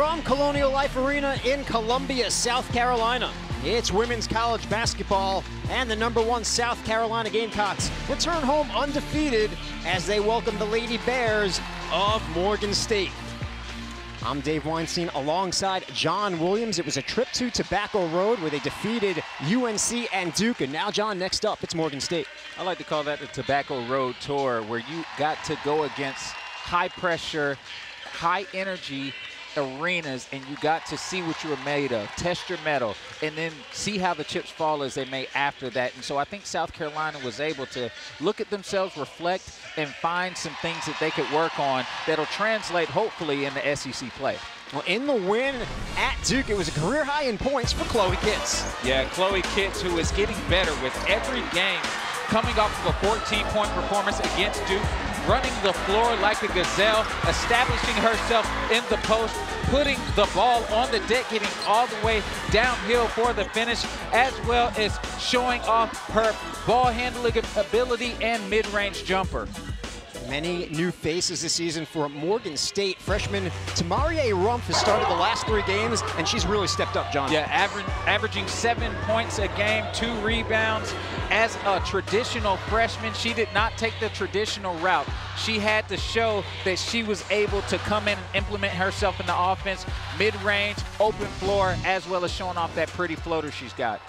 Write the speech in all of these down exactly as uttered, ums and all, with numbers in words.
From Colonial Life Arena in Columbia, South Carolina, it's women's college basketball, and the number one South Carolina Gamecocks return home undefeated as they welcome the Lady Bears of Morgan State. I'm Dave Weinstein alongside John Williams. It was a trip to Tobacco Road where they defeated U N C and Duke. And now, John, next up, it's Morgan State. I like to call that the Tobacco Road Tour, where you got to go against high-pressure, high-energy arenas, and you got to see what you were made of, test your mettle, and then see how the chips fall as they may after that. And so I think South Carolina was able to look at themselves, reflect, and find some things that they could work on that'll translate, hopefully, in the S E C play. Well, in the win at Duke, it was a career high in points for Chloe Kitts. Yeah, Chloe Kitts, who is getting better with every game, coming off of a fourteen point performance against Duke, running the floor like a gazelle, establishing herself in the post, putting the ball on the deck, getting all the way downhill for the finish, as well as showing off her ball handling ability and mid-range jumper. Many new faces this season for Morgan State. Freshman Tamari Rumph has started the last three games, and she's really stepped up, John. Yeah, aver averaging seven points a game, two rebounds. As a traditional freshman, she did not take the traditional route. She had to show that she was able to come in and implement herself in the offense, mid-range, open floor, as well as showing off that pretty floater she's got.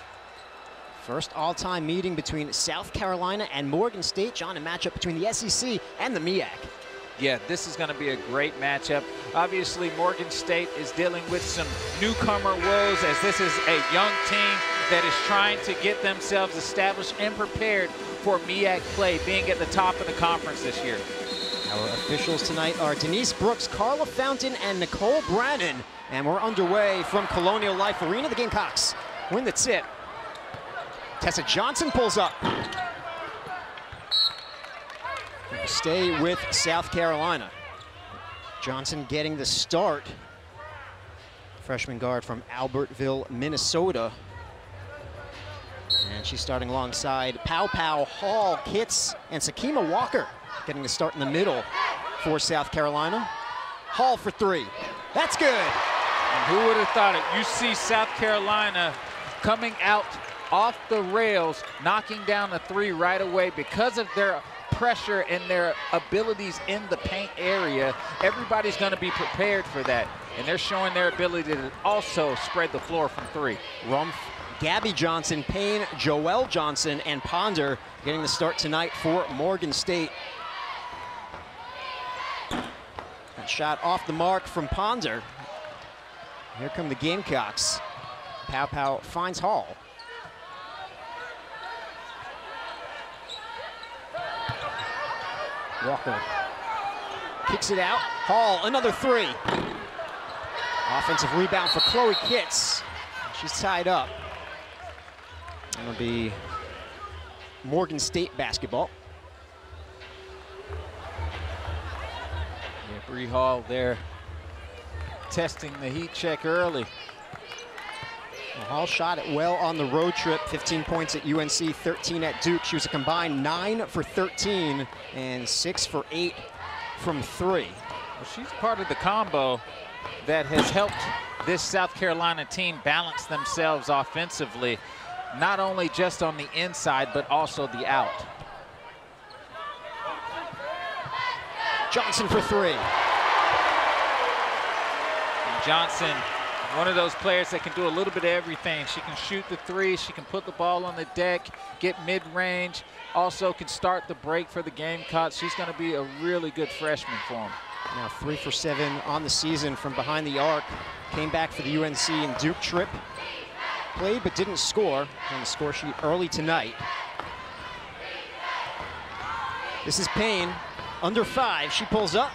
First all-time meeting between South Carolina and Morgan State, John, a matchup between the S E C and the MEAC. Yeah, this is going to be a great matchup. Obviously, Morgan State is dealing with some newcomer woes, as this is a young team that is trying to get themselves established and prepared for MEAC play, being at the top of the conference this year. Our officials tonight are Denise Brooks, Carla Fountain, and Nicole Brannon. And we're underway from Colonial Life Arena. The Gamecocks win the tip. Tessa Johnson pulls up. We'll stay with South Carolina. Johnson getting the start. Freshman guard from Albertville, Minnesota. And she's starting alongside Pow Pow Hall, Kitts, and Sakima Walker getting the start in the middle for South Carolina. Hall for three. That's good. And who would have thought it? You see South Carolina coming out off the rails, knocking down the three right away because of their pressure and their abilities in the paint area. Everybody's going to be prepared for that, and they're showing their ability to also spread the floor from three. Rumph, Gabby Johnson, Payne, Joelle Johnson, and Ponder getting the start tonight for Morgan State. That shot off the mark from Ponder. Here come the Gamecocks. Pow Pow finds Hall. Walker kicks it out. Hall, another three. Offensive rebound for Chloe Kitts. She's tied up. That'll be Morgan State basketball. Yeah, Bree Hall there testing the heat check early. Well, Hall shot it well on the road trip. fifteen points at U N C, thirteen at Duke. She was a combined nine for thirteen and six for eight from three. Well, she's part of the combo that has helped this South Carolina team balance themselves offensively, not only just on the inside, but also the out. Johnson for three. And Johnson, one of those players that can do a little bit of everything. She can shoot the three, she can put the ball on the deck, get mid-range, also can start the break for the Gamecocks. She's gonna be a really good freshman for them. Now three for seven on the season from behind the arc. Came back for the U N C and Duke trip. Played but didn't score on the score sheet early tonight. This is Payne, under five, she pulls up.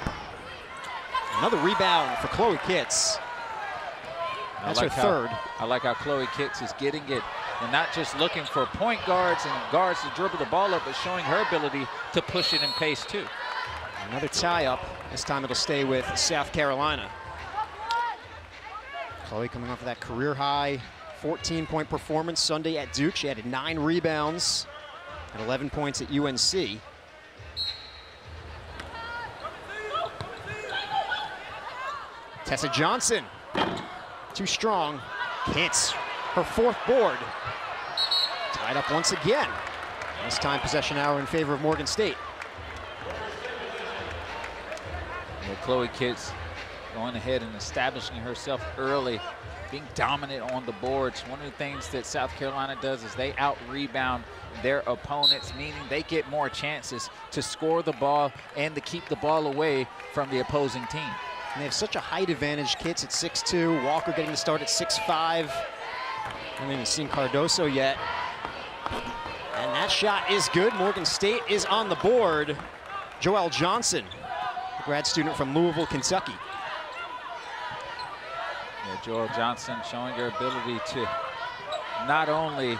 Another rebound for Chloe Kitts. That's like her third. How, I like how Chloe Kitts is getting it and not just looking for point guards and guards to dribble the ball up, but showing her ability to push it and pace too. Another tie-up. This time it'll stay with South Carolina. Chloe coming off of that career high fourteen point performance Sunday at Duke. She added nine rebounds and eleven points at U N C. Tessa Johnson Too strong. Hits her fourth board. Tied up once again. This time possession hour in favor of Morgan State. You know, Chloe Kitts going ahead and establishing herself early, being dominant on the boards. One of the things that South Carolina does is they out-rebound their opponents, meaning they get more chances to score the ball and to keep the ball away from the opposing team. And they have such a height advantage. Kitts at six two, Walker getting the start at six five. I haven't even seen Cardoso yet. And that shot is good. Morgan State is on the board. Joelle Johnson, the grad student from Louisville, Kentucky. Yeah, Joelle Johnson showing her ability to not only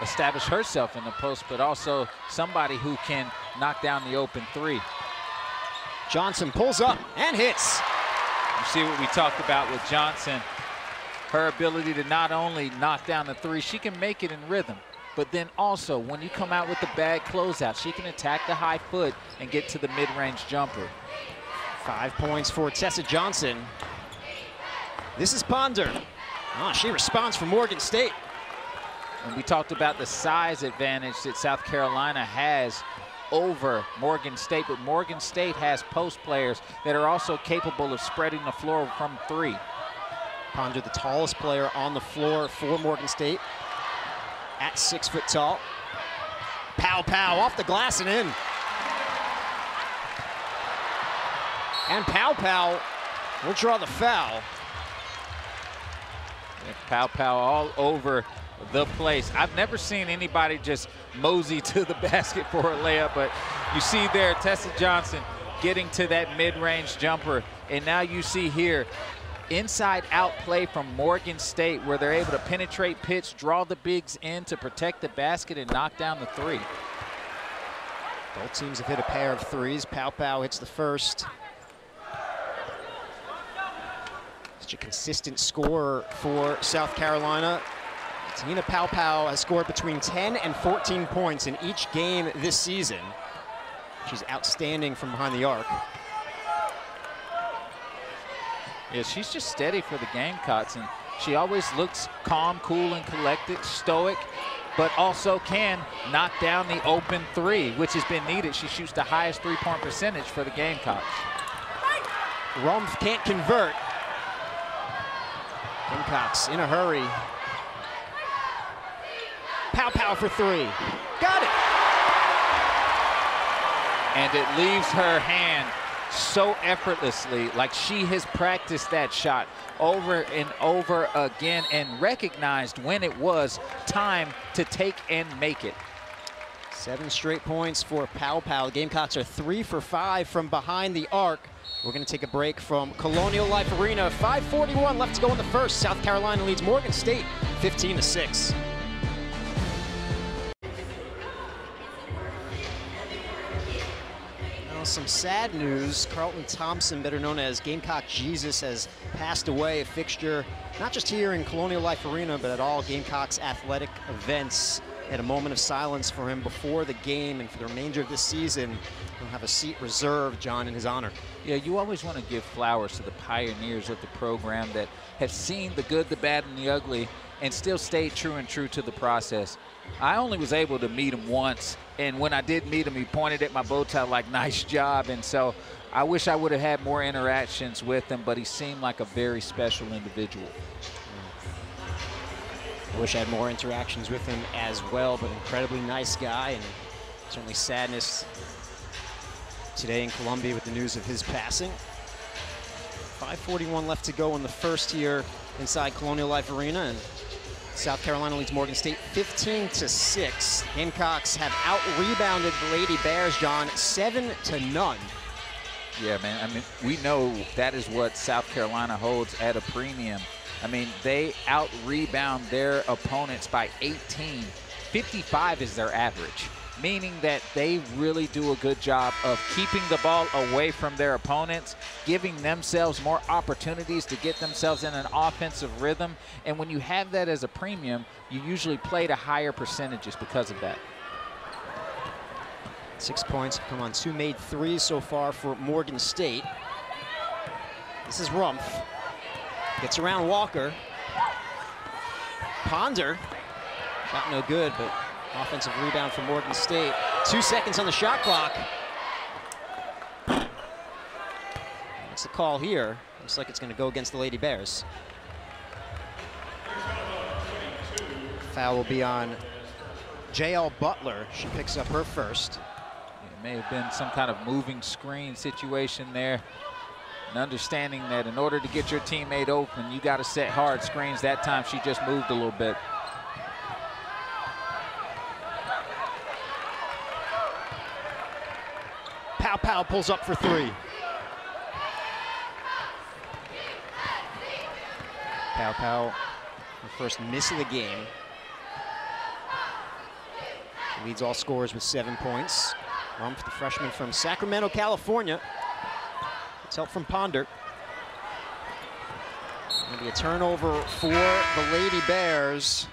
establish herself in the post, but also somebody who can knock down the open three. Johnson pulls up and hits. You see what we talked about with Johnson. Her ability to not only knock down the three, she can make it in rhythm, but then also when you come out with the bad closeout, she can attack the high foot and get to the mid-range jumper. Five points for Tessa Johnson. This is Ponder. Oh, she responds for Morgan State. And we talked about the size advantage that South Carolina has over Morgan State, but Morgan State has post players that are also capable of spreading the floor from three. Ponder, the tallest player on the floor for Morgan State, at six foot tall. Pow Pow off the glass and in. And Pow Pow will draw the foul. Yeah, Pow Pow all over the place. I've never seen anybody just mosey to the basket for a layup, but you see there Tessa Johnson getting to that mid-range jumper, and now you see here inside out play from Morgan State where they're able to penetrate pitch, draw the bigs in to protect the basket and knock down the three. Both teams have hit a pair of threes. Pow Pow hits the first. Such a consistent scorer for South Carolina. Te-Hina Paopao has scored between ten and fourteen points in each game this season. She's outstanding from behind the arc. Yeah, she's just steady for the Gamecocks, and she always looks calm, cool, and collected, stoic, but also can knock down the open three, which has been needed. She shoots the highest three-point percentage for the Gamecocks. Rumph can't convert. Gamecocks in a hurry. Pow Pow for three. Got it. And it leaves her hand so effortlessly, like she has practiced that shot over and over again and recognized when it was time to take and make it. Seven straight points for Pow Pow. The Gamecocks are three for five from behind the arc. We're going to take a break from Colonial Life Arena. five forty-one left to go in the first. South Carolina leads Morgan State fifteen to six. Some sad news. Carlton Thompson, better known as Gamecock Jesus, has passed away, a fixture not just here in Colonial Life Arena, but at all Gamecocks athletic events. Had a moment of silence for him before the game, and for the remainder of this season, we'll have a seat reserved, John, in his honor. Yeah, you always want to give flowers to the pioneers of the program that have seen the good, the bad, and the ugly, and still stayed true and true to the process. I only was able to meet him once, and when I did meet him, he pointed at my bow tie like, nice job, and so I wish I would have had more interactions with him, but he seemed like a very special individual. I wish I had more interactions with him as well, but incredibly nice guy, and certainly sadness today in Columbia with the news of his passing. five forty-one left to go in the first here inside Colonial Life Arena, and South Carolina leads Morgan State fifteen to six. Gamecocks have out-rebounded the Lady Bears, John, seven to none. Yeah, man, I mean, we know that is what South Carolina holds at a premium. I mean, they out-rebound their opponents by eighteen. fifty-five is their average, meaning that they really do a good job of keeping the ball away from their opponents, giving themselves more opportunities to get themselves in an offensive rhythm. And when you have that as a premium, you usually play to higher percentages because of that. Six points have come on two made threes so far for Morgan State. This is Rumph. Gets around Walker. Ponder. Shot no good, but offensive rebound for Morgan State. Two seconds on the shot clock. That's the call here. Looks like it's going to go against the Lady Bears. Foul will be on J L Butler. She picks up her first. It may have been some kind of moving screen situation there. And understanding that in order to get your teammate open, you got to set hard screens. That time she just moved a little bit. Pow Pow pulls up for three. Pow Pow, her first miss of the game. She leads all scorers with seven points. Rumph, the freshman from Sacramento, California. It's help from Ponder. Going to be a turnover for the Lady Bears.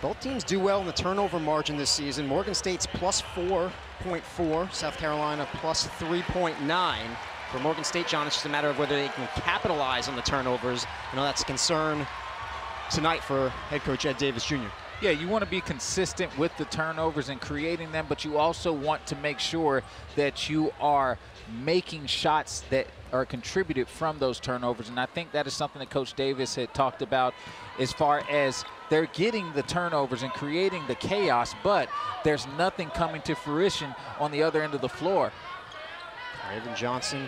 Both teams do well in the turnover margin this season. Morgan State's plus four point four, South Carolina plus three point nine. For Morgan State, John, it's just a matter of whether they can capitalize on the turnovers. I know that's a concern tonight for head coach Ed Davis Junior Yeah, you want to be consistent with the turnovers and creating them, but you also want to make sure that you are making shots that are contributed from those turnovers. And I think that is something that Coach Davis had talked about as far as they're getting the turnovers and creating the chaos, but there's nothing coming to fruition on the other end of the floor. Raven Johnson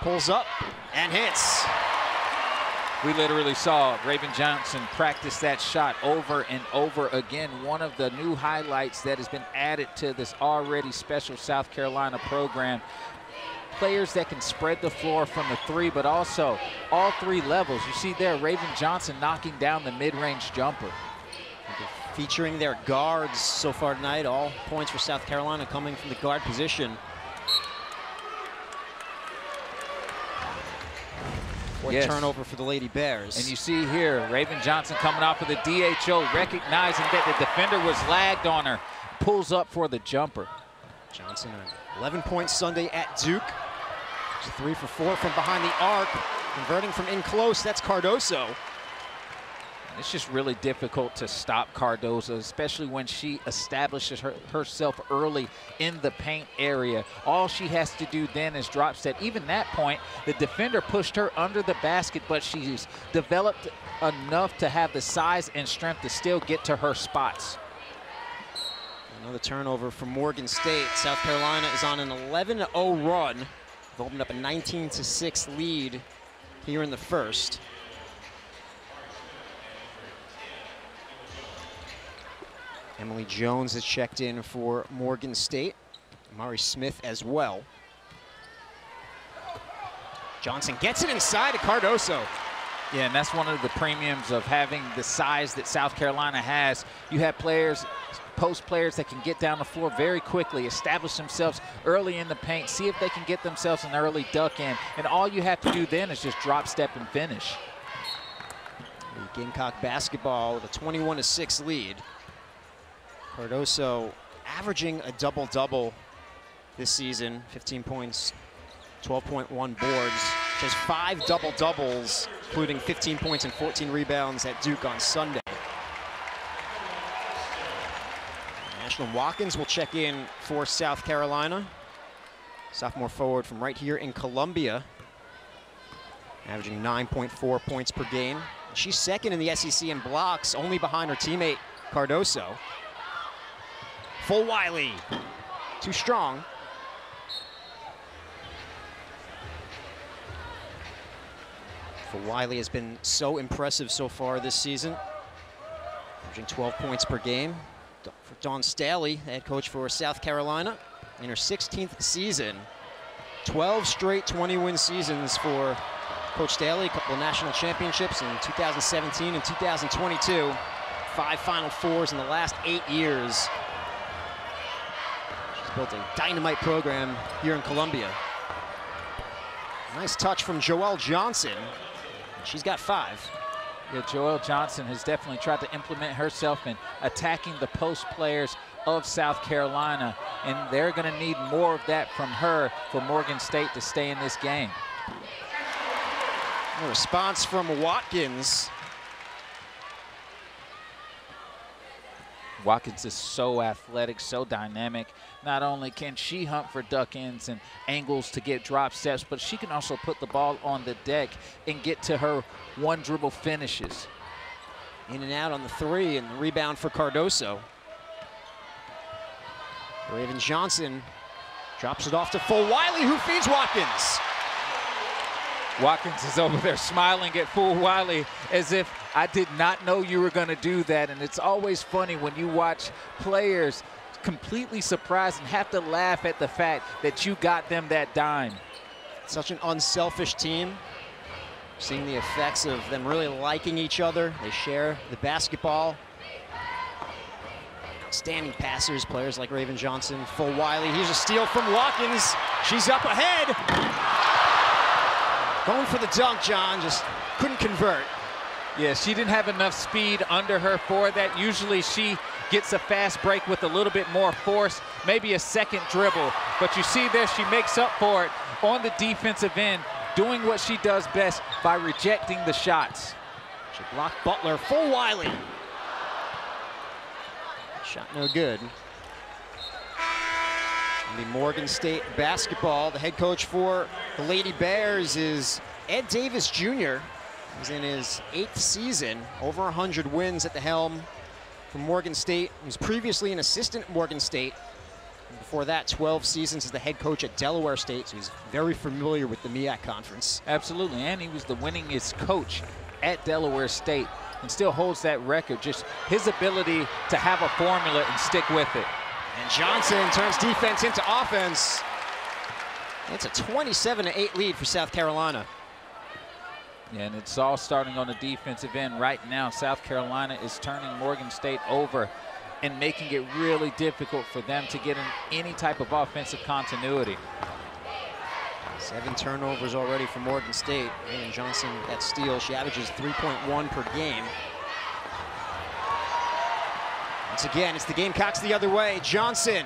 pulls up and hits. We literally saw Raven Johnson practice that shot over and over again. One of the new highlights that has been added to this already special South Carolina program. Players that can spread the floor from the three, but also all three levels. You see there, Raven Johnson knocking down the mid-range jumper. Featuring their guards so far tonight. All points for South Carolina coming from the guard position. Or yes. Turnover for the Lady Bears. And you see here, Raven Johnson coming off of the D H O, recognizing that the defender was lagged on her, pulls up for the jumper. Johnson, eleven point Sunday at Duke. It's three for four from behind the arc. Converting from in close, that's Cardoso. And it's just really difficult to stop Cardoso, especially when she establishes her, herself early in the paint area. All she has to do then is drop set. Even that point, the defender pushed her under the basket, but she's developed enough to have the size and strength to still get to her spots. Another turnover from Morgan State. South Carolina is on an eleven oh run. They've opened up a nineteen to six lead here in the first. Emily Jones has checked in for Morgan State. Amari Smith as well. Johnson gets it inside to Cardoso. Yeah, and that's one of the premiums of having the size that South Carolina has. You have players, post players that can get down the floor very quickly, establish themselves early in the paint, see if they can get themselves an early duck in. And all you have to do then is just drop, step, and finish. Gamecock basketball with a twenty-one to six lead. Cardoso averaging a double-double this season, fifteen points, twelve point one boards. She has five double-doubles, including fifteen points and fourteen rebounds at Duke on Sunday. Ashlyn Watkins will check in for South Carolina. Sophomore forward from right here in Columbia, averaging nine point four points per game. She's second in the S E C in blocks, only behind her teammate Cardoso. Fulwiley, too strong. Fulwiley has been so impressive so far this season, averaging twelve points per game. For Dawn Staley, head coach for South Carolina, in her sixteenth season, twelve straight twenty-win seasons for Coach Staley. A couple of national championships in two thousand seventeen and two thousand twenty-two. Five Final Fours in the last eight years. Built a dynamite program here in Columbia. Nice touch from Joelle Johnson. She's got five. Yeah, Joelle Johnson has definitely tried to implement herself in attacking the post players of South Carolina, and they're going to need more of that from her for Morgan State to stay in this game. A response from Watkins. Watkins is so athletic, so dynamic. Not only can she hunt for duck ends and angles to get drop steps, but she can also put the ball on the deck and get to her one dribble finishes. In and out on the three, and the rebound for Cardoso. Raven Johnson drops it off to Fulwiley, who feeds Watkins. Watkins is over there smiling at Fulwiley as if, I did not know you were going to do that. And it's always funny when you watch players completely surprised and have to laugh at the fact that you got them that dime. Such an unselfish team. Seeing the effects of them really liking each other. They share the basketball. Outstanding passers, players like Raven Johnson, Fulwiley. Here's a steal from Watkins. She's up ahead. Going for the dunk, John, just couldn't convert. Yeah, she didn't have enough speed under her for that. Usually she gets a fast break with a little bit more force, maybe a second dribble. But you see there, she makes up for it on the defensive end, doing what she does best by rejecting the shots. She blocked Butler, Fulwiley. Shot no good. The Morgan State basketball, the head coach for the Lady Bears is Ed Davis Junior He's in his eighth season, over one hundred wins at the helm from Morgan State. He was previously an assistant at Morgan State. And before that, twelve seasons as the head coach at Delaware State, so he's very familiar with the M E A C conference. Absolutely, and he was the winningest coach at Delaware State and still holds that record. Just his ability to have a formula and stick with it. And Johnson turns defense into offense. It's a twenty-seven to eight lead for South Carolina. And it's all starting on the defensive end right now. South Carolina is turning Morgan State over and making it really difficult for them to get in any type of offensive continuity. Seven turnovers already for Morgan State. And Johnson, that steal, she averages three point one per game. Once again, it's the Gamecocks the other way. Johnson,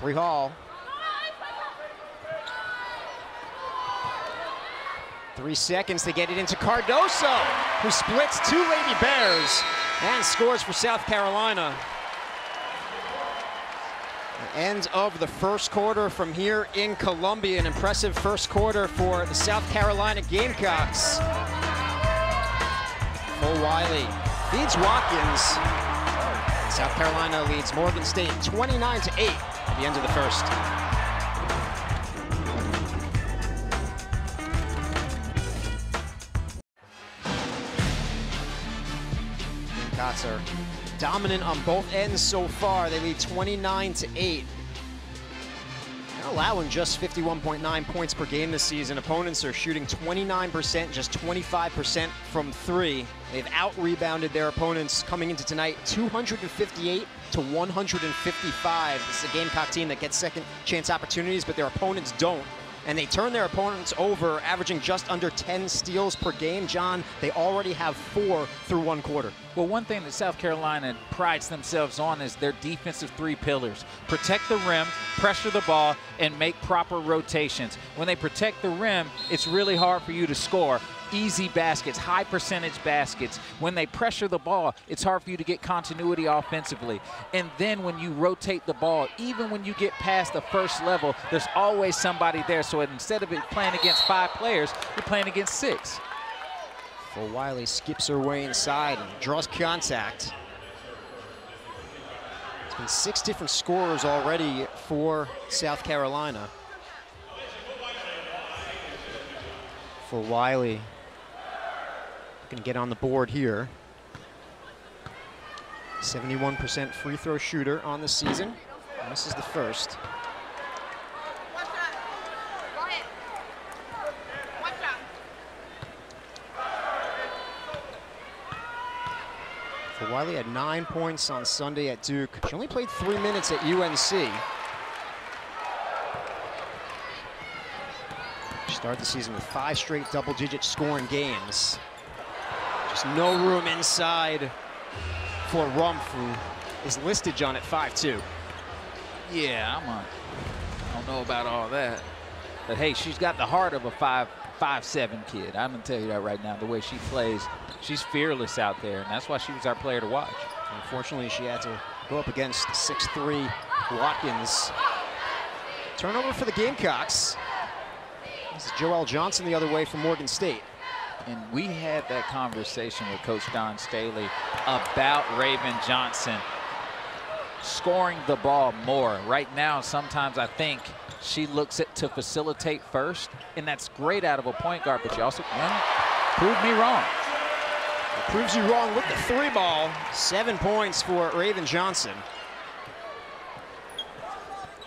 Bree Hall. Three seconds to get it into Cardoso, who splits two Lady Bears and scores for South Carolina. The end of the first quarter from here in Columbia. An impressive first quarter for the South Carolina Gamecocks. Fulwiley beats Watkins. South Carolina leads Morgan State twenty-nine to eight at the end of the first. Are dominant on both ends so far. They lead twenty-nine to eight. They're allowing just fifty-one point nine points per game this season. Opponents are shooting twenty-nine percent, just twenty-five percent from three. They've out-rebounded their opponents coming into tonight, two hundred fifty-eight to one hundred fifty-five. This is a Gamecock team that gets second chance opportunities, but their opponents don't. And they turn their opponents over, averaging just under ten steals per game. John, they already have four through one quarter. Well, one thing that South Carolina prides themselves on is their defensive three pillars. Protect the rim, pressure the ball, and make proper rotations. When they protect the rim, it's really hard for you to score. Easy baskets, high percentage baskets. When they pressure the ball, it's hard for you to get continuity offensively. And then when you rotate the ball, even when you get past the first level, there's always somebody there. So instead of it playing against five players, you're playing against six. Fulwiley skips her way inside and draws contact. It's been six different scorers already for South Carolina. Fulwiley can get on the board here. seventy-one percent free throw shooter on the season. And this is the first. Fulwiley had nine points on Sunday at Duke. She only played three minutes at U N C. She started the season with five straight double-digit scoring games. Just no room inside for Rumph, who is listed, John, at five two. Yeah, I'm a, I don't know about all that. But, hey, she's got the heart of a five five seven kid. I'm going to tell you that right now. The way she plays, she's fearless out there, and that's why she was our player to watch. Unfortunately, she had to go up against six three Watkins. Turnover for the Gamecocks. This is Joelle Johnson the other way from Morgan State. And we had that conversation with Coach Dawn Staley about Raven Johnson scoring the ball more. Right now, sometimes I think she looks at to facilitate first, and that's great out of a point guard, but you also well, proved me wrong. It proves you wrong with the three ball. Seven points for Raven Johnson.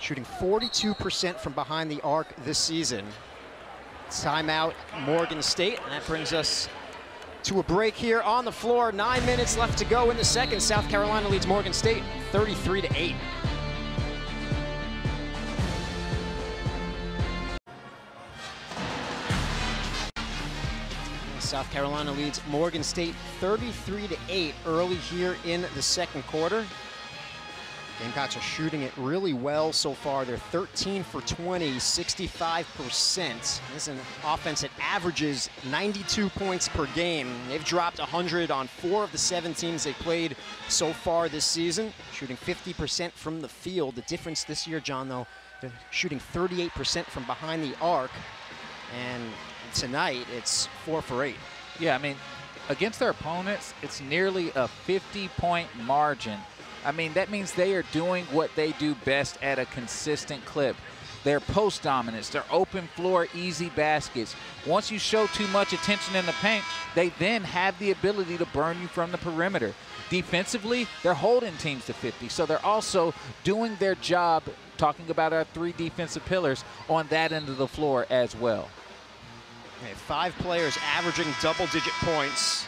Shooting forty-two percent from behind the arc this season. Timeout, Morgan State, and that brings us to a break here on the floor. Nine minutes left to go in the second. South Carolina leads Morgan State thirty-three to eight. South Carolina leads Morgan State thirty-three to eight early here in the second quarter. Gamecocks are shooting it really well so far. They're thirteen for twenty, sixty-five percent. This is an offense that averages ninety-two points per game. They've dropped one hundred on four of the seven teams they played so far this season, shooting fifty percent from the field. The difference this year, John, though, they're shooting thirty-eight percent from behind the arc. And tonight, it's four for eight. Yeah, I mean, against their opponents, it's nearly a fifty-point margin. I mean, that means they are doing what they do best at a consistent clip. Their post dominance, their open floor easy baskets. Once you show too much attention in the paint, they then have the ability to burn you from the perimeter. Defensively, they're holding teams to fifty, so they're also doing their job, talking about our three defensive pillars, on that end of the floor as well. Okay, five players averaging double-digit points.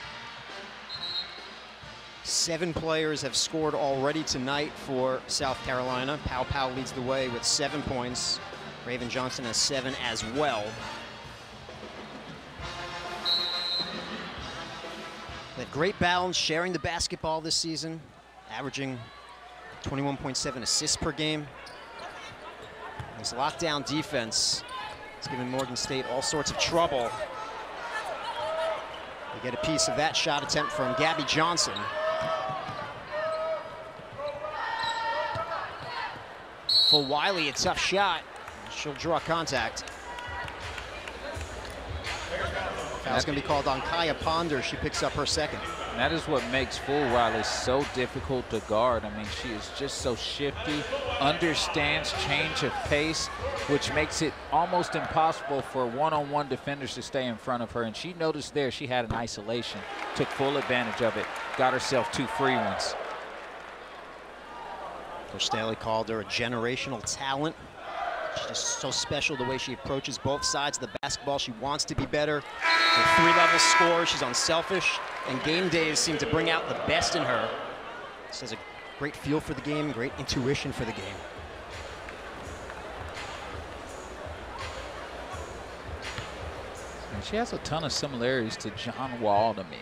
Seven players have scored already tonight for South Carolina. Pow Pow leads the way with seven points. Raven Johnson has seven as well. They have great balance sharing the basketball this season, averaging twenty-one point seven assists per game. This lockdown defense is giving Morgan State all sorts of trouble. They get a piece of that shot attempt from Gabby Johnson. Fulwiley, a tough shot. She'll draw contact. Foul's going to be called on Kaia Ponder. She picks up her second. And that is what makes Fulwiley so difficult to guard. I mean, she is just so shifty, understands change of pace, which makes it almost impossible for one-on-one defenders to stay in front of her. And she noticed there she had an isolation, took full advantage of it, got herself two free ones. Coach Staley called her a generational talent. She's just so special the way she approaches both sides of the basketball. She wants to be better. She's a three-level scorer. She's unselfish. And game days seem to bring out the best in her. She has a great feel for the game, great intuition for the game. And she has a ton of similarities to John Wall to me,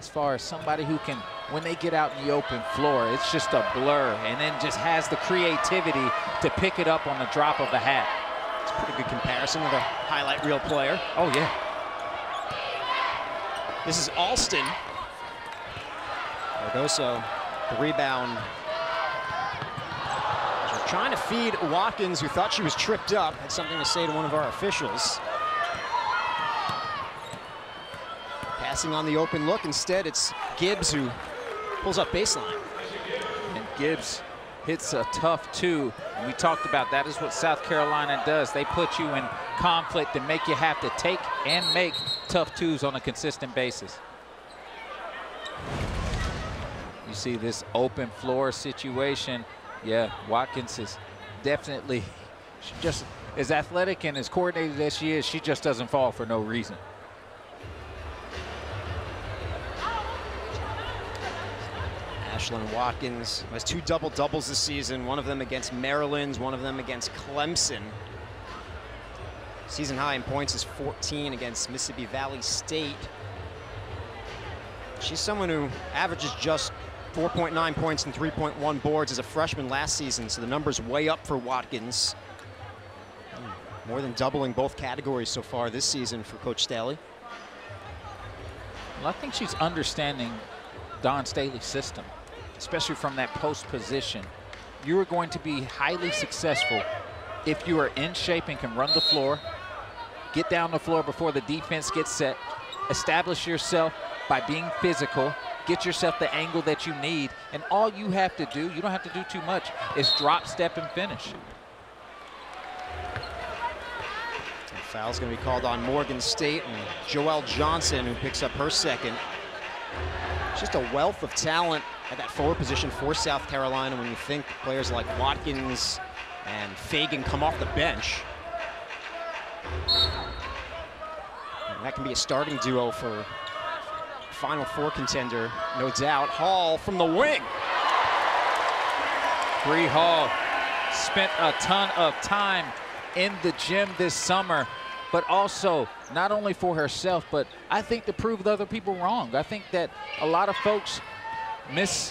as far as somebody who can, when they get out in the open floor, it's just a blur, and then just has the creativity to pick it up on the drop of a hat. It's a pretty good comparison with a highlight reel player. Oh, yeah. This is Alston. Cardoso, the rebound. She's trying to feed Watkins, who thought she was tripped up. Had something to say to one of our officials. Passing on the open look. Instead, it's Gibbs who pulls up baseline. And Gibbs hits a tough two. And we talked about that is what South Carolina does. They put you in conflict and make you have to take and make tough twos on a consistent basis. You see this open floor situation. Yeah, Watkins is definitely she just as athletic and as coordinated as she is. She just doesn't fall for no reason. Ashlyn Watkins has two double-doubles this season, one of them against Maryland, one of them against Clemson. Season high in points is fourteen against Mississippi Valley State. She's someone who averages just four point nine points and three point one boards as a freshman last season, so the number's way up for Watkins. More than doubling both categories so far this season for Coach Staley. Well, I think she's understanding Dawn Staley's system, especially from that post position. You are going to be highly successful if you are in shape and can run the floor, get down the floor before the defense gets set, establish yourself by being physical, get yourself the angle that you need, and all you have to do, you don't have to do too much, is drop, step, and finish. Foul's going to be called on Morgan State and Joelle Johnson, who picks up her second. Just a wealth of talent at that forward position for South Carolina when you think players like Watkins and Feagin come off the bench. And that can be a starting duo for Final Four contender, no doubt. Hall from the wing. Bree Hall spent a ton of time in the gym this summer, but also not only for herself, but I think to prove other people wrong. I think that a lot of folks miss,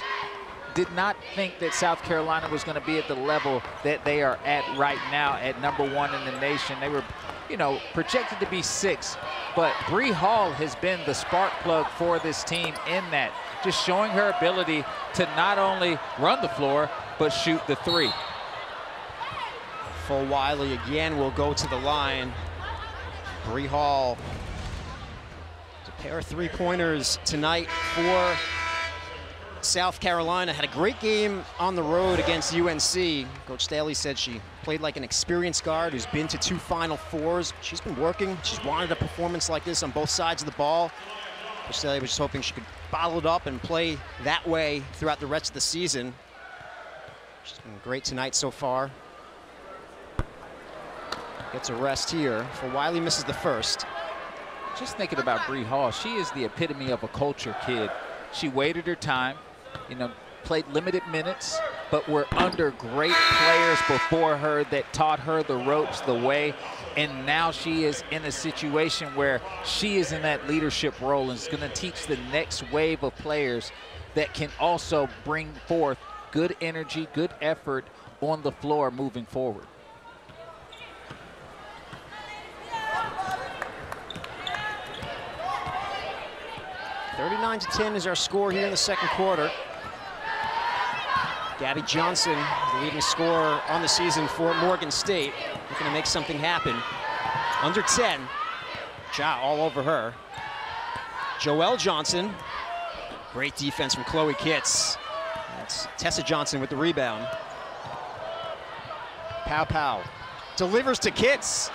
did not think that South Carolina was going to be at the level that they are at right now, at number one in the nation. They were, you know, projected to be six, but Bree Hall has been the spark plug for this team in that, just showing her ability to not only run the floor, but shoot the three. Fulwiley again will go to the line. Bree Hall, a pair of three-pointers tonight for South Carolina. Had a great game on the road against U N C. Coach Staley said she played like an experienced guard who's been to two Final Fours. She's been working. She's wanted a performance like this on both sides of the ball. Coach Staley was just hoping she could bottle it up and play that way throughout the rest of the season. She's been great tonight so far. Gets a rest here. Fulwiley misses the first. Just thinking about Bree Hall, she is the epitome of a culture kid. She waited her time, you know, played limited minutes, but were under great players before her that taught her the ropes, the way, and now she is in a situation where she is in that leadership role and is going to teach the next wave of players that can also bring forth good energy, good effort on the floor moving forward. thirty-nine to ten is our score here in the second quarter. Gabby Johnson, the leading scorer on the season for Morgan State, looking to make something happen. Under ten, Jah all over her. Joelle Johnson, great defense from Chloe Kitts. That's Tessa Johnson with the rebound. Pow Pow delivers to Kitts.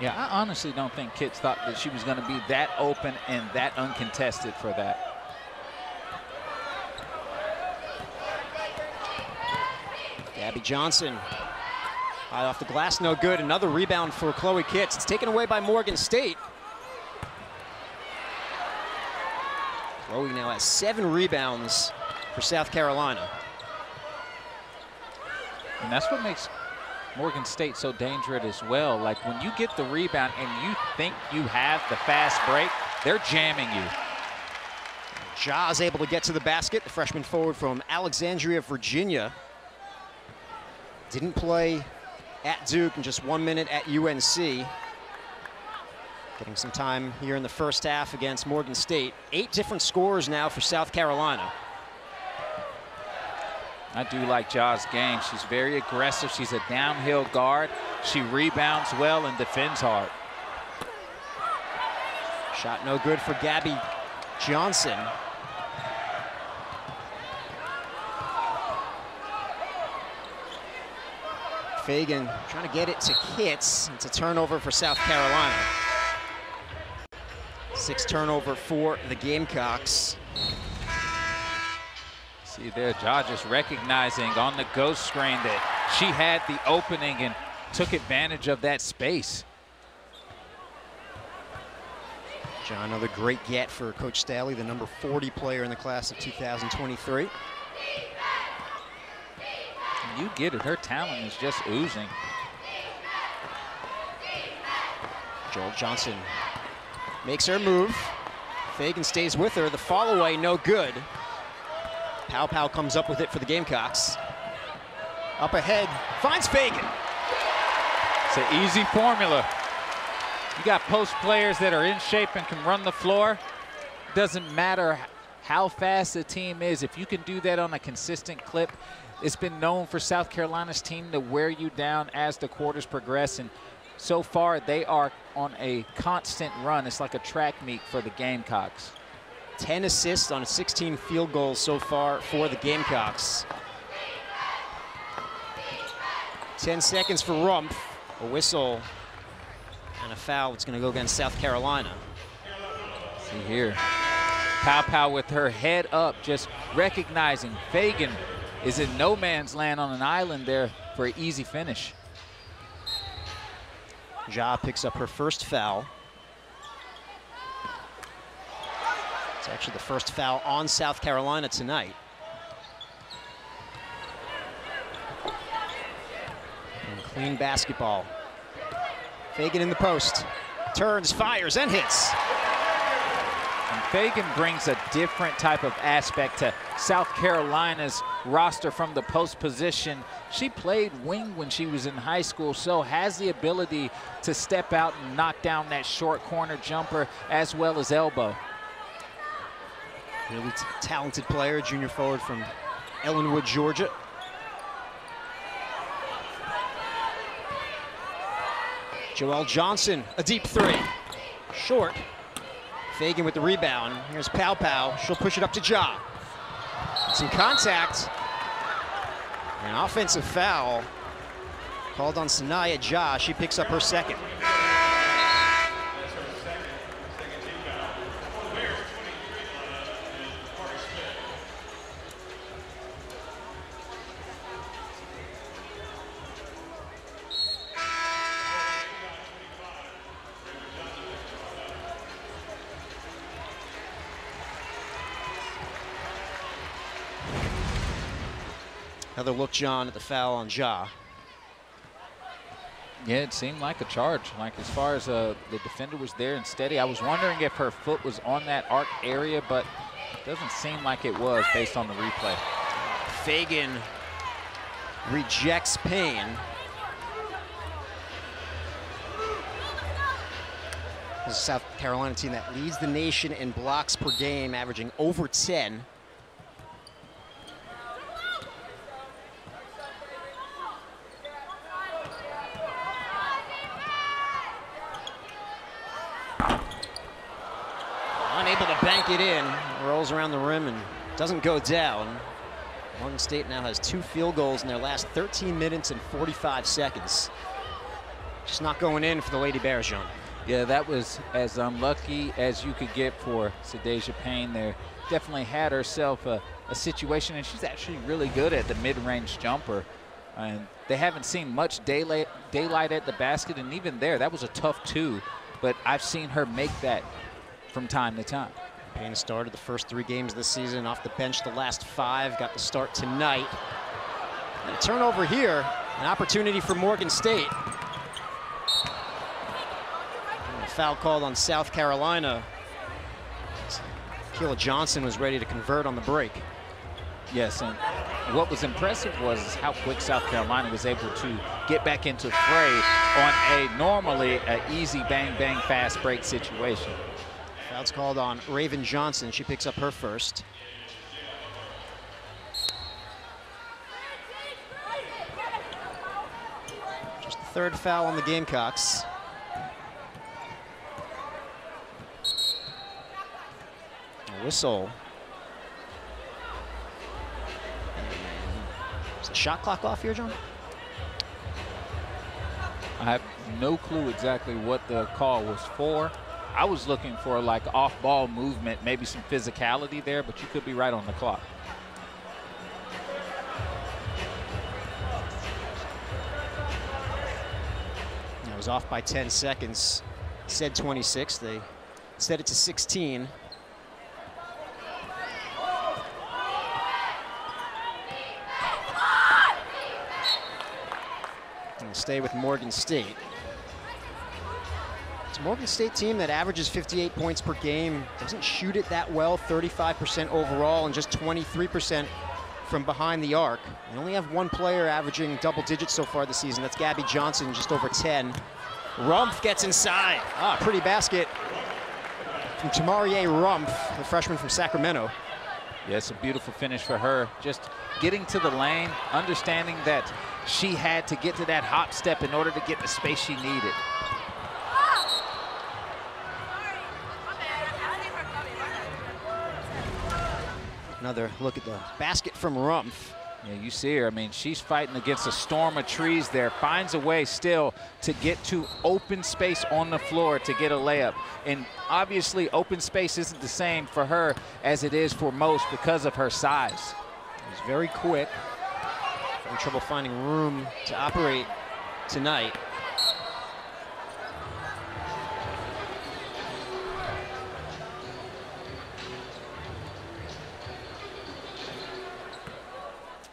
Yeah, I honestly don't think Kitts thought that she was going to be that open and that uncontested for that. Gabby Johnson, high off the glass, no good. Another rebound for Chloe Kitts. It's taken away by Morgan State. Chloe now has seven rebounds for South Carolina. And that's what makes Morgan State so dangerous as well. Like, when you get the rebound and you think you have the fast break, they're jamming you. Jah is able to get to the basket, the freshman forward from Alexandria, Virginia. Didn't play at Duke and just one minute at U N C. Getting some time here in the first half against Morgan State. Eight different scorers now for South Carolina. I do like Jah's game. She's very aggressive. She's a downhill guard. She rebounds well and defends hard. Shot no good for Gabby Johnson. Feagin trying to get it to Kitts. It's a turnover for South Carolina. Sixth turnover for the Gamecocks. See there, Jah just recognizing on the ghost screen that she had the opening and took advantage of that space. Jah, another great get for Coach Staley, the number forty player in the class of two thousand twenty-three. You get it, her talent is just oozing. Joelle Johnson makes her move. Feagin stays with her. The fall away, no good. Pow Pow comes up with it for the Gamecocks. Up ahead, finds Feagin. It's an easy formula. You got post players that are in shape and can run the floor. Doesn't matter how fast the team is. If you can do that on a consistent clip, it's been known for South Carolina's team to wear you down as the quarters progress. And so far, they are on a constant run. It's like a track meet for the Gamecocks. ten assists on sixteen field goals so far for the Gamecocks. ten seconds for Rumph. A whistle and a foul. It's going to go against South Carolina. See here. Pow Pow with her head up, just recognizing Feagin is in no man's land on an island there for an easy finish. Jah picks up her first foul. It's actually the first foul on South Carolina tonight. And clean basketball. Feagin in the post. Turns, fires, and hits. And Feagin brings a different type of aspect to South Carolina's roster from the post position. She played wing when she was in high school, so has the ability to step out and knock down that short corner jumper as well as elbow. Really talented player, junior forward from Ellenwood, Georgia. Joelle Johnson, a deep three. Short. Feagin with the rebound. Here's Pow Pow. She'll push it up to Jah. Some contact. An offensive foul called on Saniya Jah. She picks up her second. Another look, John, at the foul on Jah. Yeah, it seemed like a charge. Like, as far as uh, the defender was there and steady, I was wondering if her foot was on that arc area, but it doesn't seem like it was based on the replay. Feagin rejects Payne. This is a South Carolina team that leads the nation in blocks per game, averaging over ten. It in, rolls around the rim and doesn't go down. Morgan State now has two field goals in their last thirteen minutes and forty-five seconds. Just not going in for the Lady Bears, John. Yeah, that was as unlucky as you could get for Sadeja Payne there. Definitely had herself a, a situation, and she's actually really good at the mid-range jumper. And they haven't seen much daylight, daylight at the basket, and even there, that was a tough two. But I've seen her make that from time to time. Payne started the first three games this season, off the bench the last five, got the start tonight. And a turnover here, an opportunity for Morgan State. And a foul called on South Carolina. Camila Johnson was ready to convert on the break. Yes, and what was impressive was how quick South Carolina was able to get back into fray on a normally an easy bang-bang fast break situation. Foul's called on Raven Johnson. She picks up her first. Just the third foul on the Gamecocks. A whistle. Is the shot clock off here, John? I have no clue exactly what the call was for. I was looking for like off-ball movement, maybe some physicality there, but you could be right on the clock. It was off by ten seconds. Said twenty-six. They set it to sixteen. And stay with Morgan State. It's a Morgan State team that averages fifty-eight points per game, doesn't shoot it that well, thirty-five percent overall and just twenty-three percent from behind the arc. They only have one player averaging double digits so far this season. That's Gabby Johnson, just over ten. Rumph gets inside. Ah, pretty basket from Tamari Rumph, the freshman from Sacramento. Yes, a beautiful finish for her. Just getting to the lane, understanding that she had to get to that hop step in order to get the space she needed. Another look at the basket from Rumph. Yeah, you see her. I mean, she's fighting against a storm of trees there. Finds a way still to get to open space on the floor to get a layup. And obviously, open space isn't the same for her as it is for most because of her size. She's very quick. Having trouble finding room to operate tonight.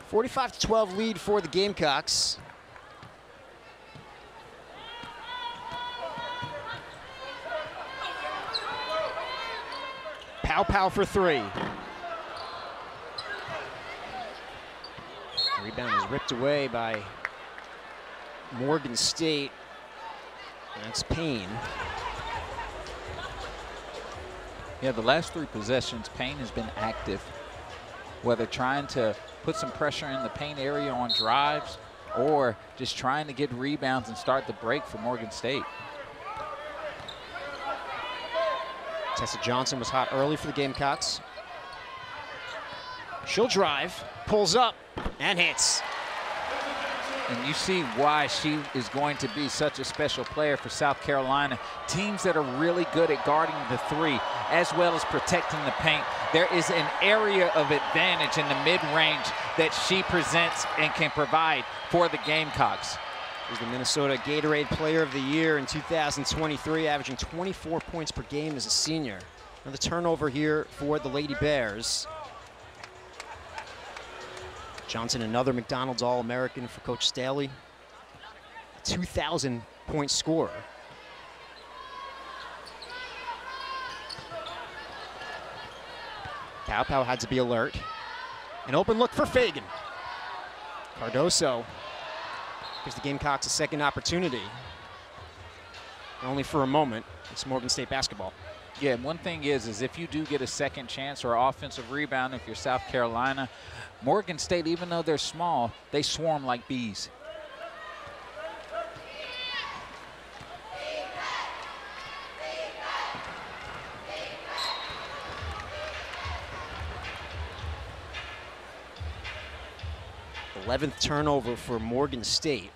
forty-five to twelve lead for the Gamecocks. Pow Pow for three. The rebound is ripped away by Morgan State. That's Payne. Yeah, the last three possessions, Payne has been active, whether trying to put some pressure in the paint area on drives or just trying to get rebounds and start the break for Morgan State. Tessa Johnson was hot early for the Gamecocks. She'll drive, pulls up, and hits. And you see why she is going to be such a special player for South Carolina. Teams that are really good at guarding the three as well as protecting the paint. There is an area of advantage in the mid-range that she presents and can provide for the Gamecocks. She's the Minnesota Gatorade Player of the Year in two thousand twenty-three, averaging twenty-four points per game as a senior. Another turnover here for the Lady Bears. Johnson, another McDonald's All-American for Coach Staley, a two thousand point scorer. Pow Pow had to be alert. An open look for Feagin. Cardoso gives the Gamecocks a second opportunity. Only for a moment. It's Morgan State basketball. Yeah, and one thing is, is if you do get a second chance or offensive rebound, if you're South Carolina, Morgan State, even though they're small, they swarm like bees. eleventh turnover for Morgan State.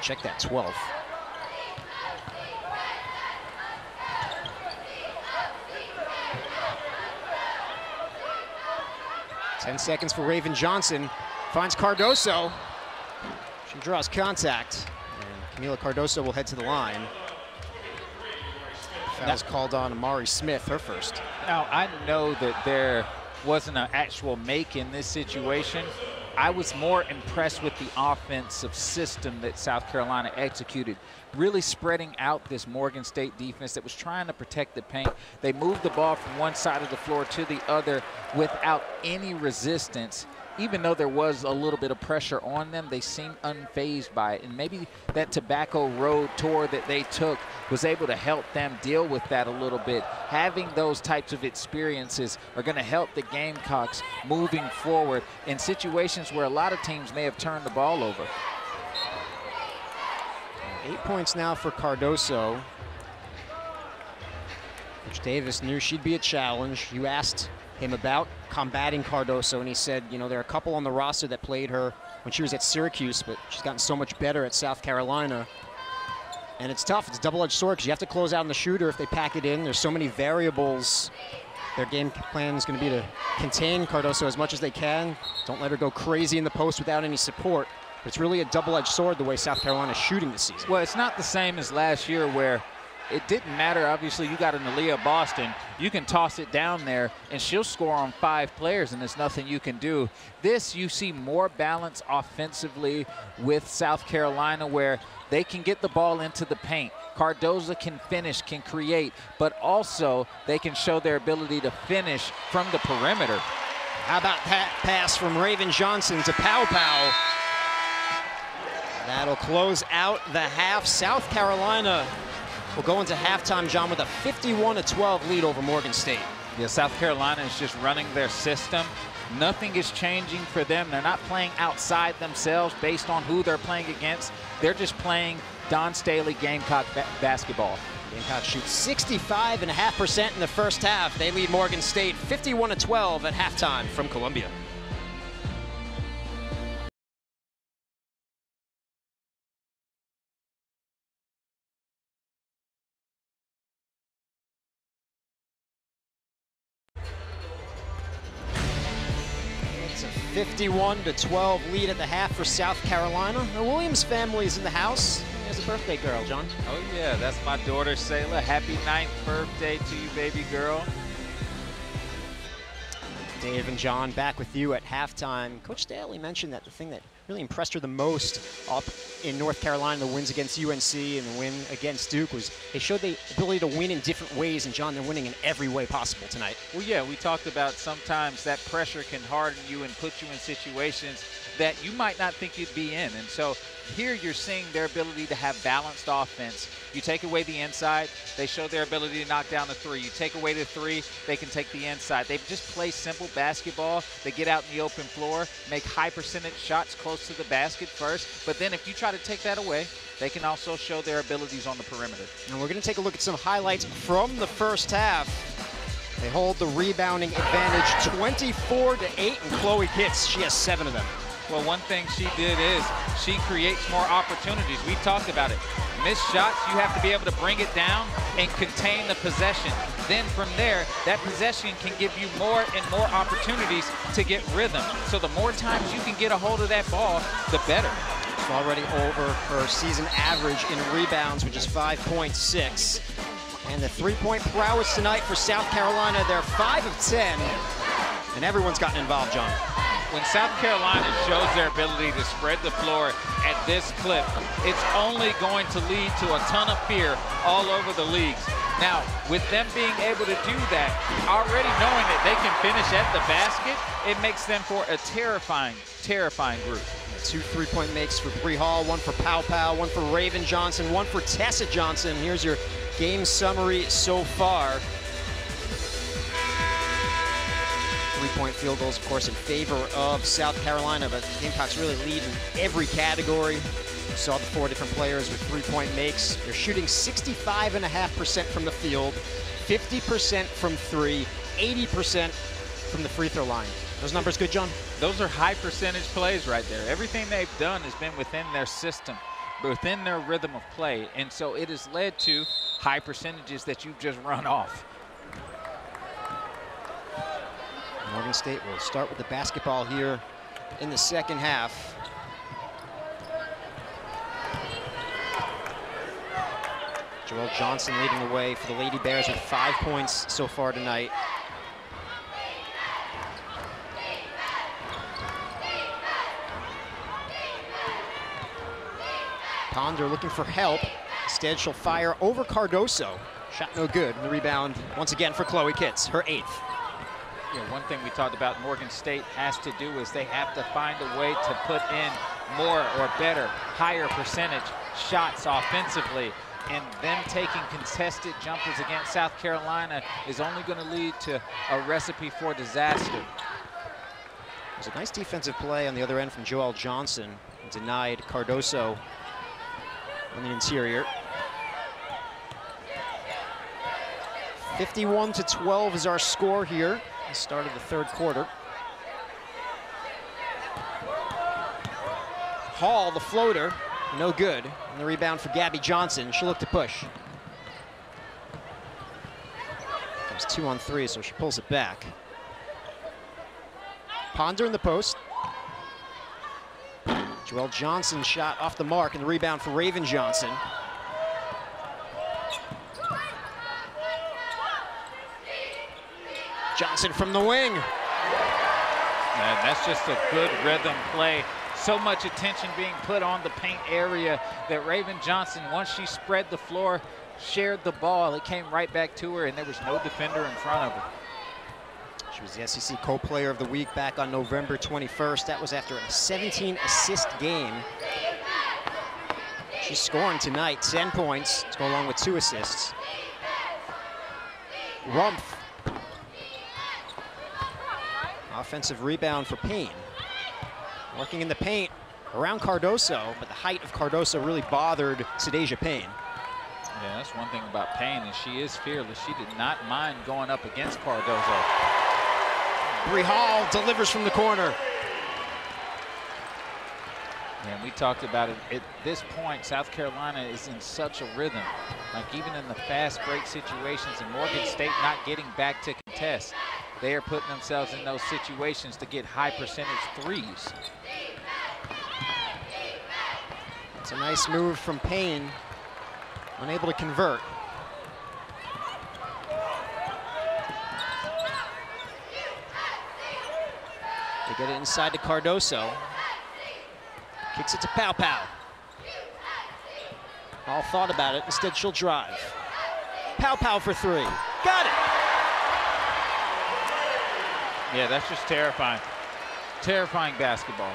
Check that twelve. ten seconds for Raven Johnson. Finds Cardoso. She draws contact. And Camila Cardoso will head to the line. That was called on Amari Smith, her first. Now, I know that there wasn't an actual make in this situation. I was more impressed with the offensive system that South Carolina executed, really spreading out this Morgan State defense that was trying to protect the paint. They moved the ball from one side of the floor to the other without any resistance. Even though there was a little bit of pressure on them, they seemed unfazed by it. And maybe that Tobacco Road tour that they took was able to help them deal with that a little bit. Having those types of experiences are going to help the Gamecocks moving forward in situations where a lot of teams may have turned the ball over. Eight points now for Cardoso. Coach Davis knew she'd be a challenge. You asked him about combating Cardoso, and he said, you know, there are a couple on the roster that played her when she was at Syracuse, but she's gotten so much better at South Carolina. And it's tough. It's a double-edged sword because you have to close out on the shooter if they pack it in. There's so many variables. Their game plan is going to be to contain Cardoso as much as they can. Don't let her go crazy in the post without any support. But it's really a double-edged sword the way South Carolina's shooting this season. Well, it's not the same as last year where it didn't matter. Obviously, you got an Aaliyah Boston. You can toss it down there, and she'll score on five players, and there's nothing you can do. This, you see more balance offensively with South Carolina, where they can get the ball into the paint. Cardoso can finish, can create, but also they can show their ability to finish from the perimeter. How about that pass from Raven Johnson to Pow Pow? That'll close out the half. South Carolina will go into halftime, John, with a fifty-one to twelve lead over Morgan State. Yeah, South Carolina is just running their system. Nothing is changing for them. They're not playing outside themselves based on who they're playing against. They're just playing Dawn Staley Gamecock ba basketball. Gamecock shoots sixty-five point five percent in the first half. They lead Morgan State fifty-one to twelve at halftime from Columbia. It's a fifty-one to twelve lead at the half for South Carolina. The Williams family is in the house. There's a birthday girl, John. Oh, yeah, that's my daughter, Sayla. Happy ninth birthday to you, baby girl. Dave and John, back with you at halftime. Coach Staley mentioned that the thing that really impressed her the most up in North Carolina, the wins against U N C and the win against Duke, was they showed the ability to win in different ways, and John, they're winning in every way possible tonight. Well, yeah, we talked about sometimes that pressure can harden you and put you in situations that you might not think you'd be in. And so here you're seeing their ability to have balanced offense. You take away the inside, they show their ability to knock down the three. You take away the three, they can take the inside. They just play simple basketball. They get out in the open floor, make high percentage shots close to the basket first, but then if you try to take that away, they can also show their abilities on the perimeter. And we're gonna take a look at some highlights from the first half. They hold the rebounding advantage twenty-four to eight, and Chloe Kitts, she has seven of them. Well, one thing she did is she creates more opportunities. We talked about it. Missed shots, you have to be able to bring it down and contain the possession. Then from there, that possession can give you more and more opportunities to get rhythm. So the more times you can get a hold of that ball, the better. She's already over her season average in rebounds, which is five point six. And the three-point prowess tonight for South Carolina, they're five of ten. And everyone's gotten involved, John. When South Carolina shows their ability to spread the floor at this clip, it's only going to lead to a ton of fear all over the leagues. Now, with them being able to do that, already knowing that they can finish at the basket, it makes them for a terrifying, terrifying group. Two three-point makes for Bree Hall, one for Pow Pow, one for Raven Johnson, one for Tessa Johnson. Here's your game summary so far. Three-point field goals, of course, in favor of South Carolina, but the Gamecocks really lead in every category. You saw the four different players with three-point makes. They're shooting sixty-five point five percent from the field, fifty percent from three, eighty percent from the free throw line. Those numbers good, John? Those are high percentage plays right there. Everything they've done has been within their system, within their rhythm of play, and so it has led to high percentages that you've just run off. Morgan State will start with the basketball here in the second half. Joelle Johnson leading the way for the Lady Bears with five points so far tonight. Ponder looking for help. Instead, she'll fire over Cardoso. Shot no good. The rebound once again for Chloe Kitts, her eighth. Yeah, one thing we talked about Morgan State has to do is they have to find a way to put in more or better, higher percentage shots offensively. And them taking contested jumpers against South Carolina is only going to lead to a recipe for disaster. There's a nice defensive play on the other end from Joelle Johnson. Denied Cardoso on the interior. fifty-one to twelve is our score here. Start of the third quarter. Hall, the floater, no good. And the rebound for Gabby Johnson. She'll look to push. Comes two on three, so she pulls it back. Ponder in the post. Joelle Johnson shot off the mark, and the rebound for Raven Johnson. Johnson from the wing. Man, that's just a good rhythm play. So much attention being put on the paint area that Raven Johnson, once she spread the floor, shared the ball, it came right back to her, and there was no defender in front of her. She was the S E C co-player of the week back on November twenty-first. That was after a seventeen assist game. She's scoring tonight, ten points to go along with two assists. Rumph. Offensive rebound for Payne. Working in the paint around Cardoso, but the height of Cardoso really bothered Sadeja Payne. Yeah, that's one thing about Payne, is she is fearless. She did not mind going up against Cardoso. Bree Hall delivers from the corner. And we talked about it. At this point, South Carolina is in such a rhythm. Like, even in the fast break situations and Morgan State not getting back to contest, they are putting themselves in those situations to get high percentage threes. It's a nice move from Payne, unable to convert. They get it inside to Cardoso. Kicks it to Pow Pow. All thought about it, instead she'll drive. Pow Pow for three, got it! Yeah, that's just terrifying. Terrifying basketball.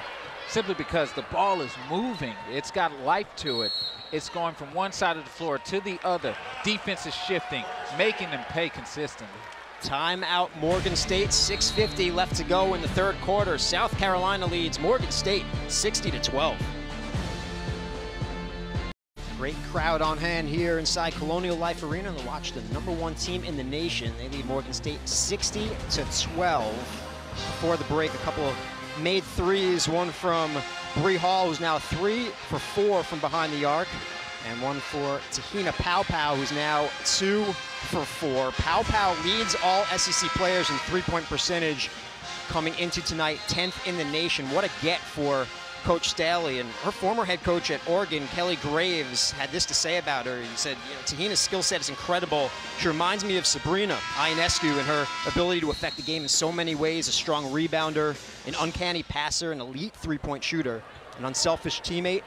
Simply because the ball is moving. It's got life to it. It's going from one side of the floor to the other. Defense is shifting, making them pay consistently. Timeout, Morgan State. six fifty left to go in the third quarter. South Carolina leads Morgan State sixty to twelve. Great crowd on hand here inside Colonial Life Arena to watch the number one team in the nation. They lead Morgan State sixty to twelve. Before the break, a couple of made threes, one from Bree Hall, who's now three for four from behind the arc, and one for Te-Hina Paopao, who's now two for four. Paopao leads all S E C players in three-point percentage coming into tonight, tenth in the nation. What a get for Coach Staley, and her former head coach at Oregon, Kelly Graves, had this to say about her. He said, you know, Te-Hina's skill set is incredible. She reminds me of Sabrina Ionescu in her ability to affect the game in so many ways, a strong rebounder, an uncanny passer, an elite three-point shooter, an unselfish teammate,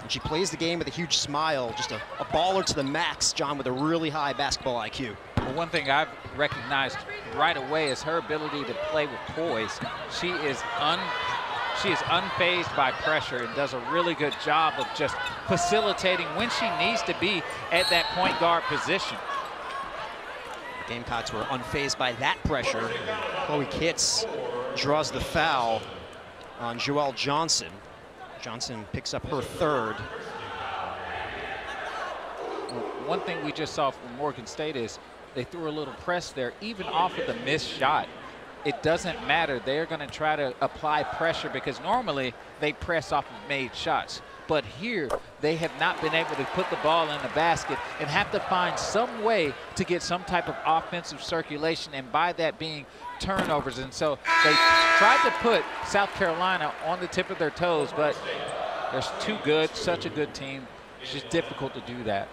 and she plays the game with a huge smile, just a, a baller to the max, John, with a really high basketball I Q. Well, one thing I've recognized right away is her ability to play with poise. She is un. She is unfazed by pressure and does a really good job of just facilitating when she needs to be at that point guard position. Gamecocks were unfazed by that pressure. Chloe Kitts draws the foul on Joelle Johnson. Johnson picks up her third. One thing we just saw from Morgan State is they threw a little press there, even off of the missed shot. It doesn't matter. They're going to try to apply pressure because normally they press off of made shots. But here, they have not been able to put the ball in the basket and have to find some way to get some type of offensive circulation, and by that being turnovers. And so they tried to put South Carolina on the tip of their toes, but they're too good, such a good team. It's just difficult to do that.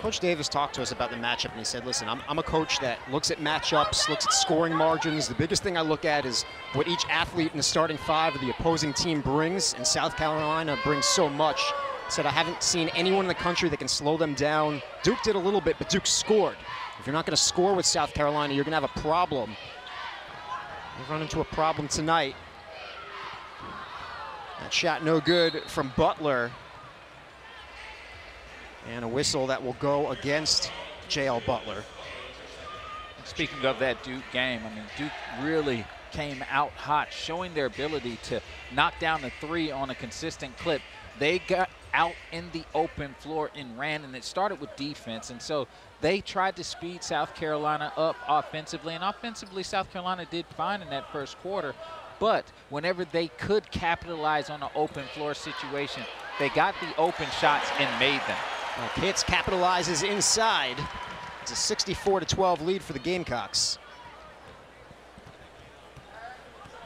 Coach Davis talked to us about the matchup, and he said, listen, I'm, I'm a coach that looks at matchups, looks at scoring margins. The biggest thing I look at is what each athlete in the starting five of the opposing team brings, and South Carolina brings so much. He said, I haven't seen anyone in the country that can slow them down. Duke did a little bit, but Duke scored. If you're not going to score with South Carolina, you're going to have a problem. We've run into a problem tonight. That shot no good from Butler. And a whistle that will go against J L Butler. Speaking of that Duke game, I mean, Duke really came out hot, showing their ability to knock down the three on a consistent clip. They got out in the open floor and ran, and it started with defense. And so they tried to speed South Carolina up offensively, and offensively South Carolina did fine in that first quarter. But whenever they could capitalize on an open floor situation, they got the open shots and made them. Well, Kitts capitalizes inside. It's a sixty-four to twelve lead for the Gamecocks.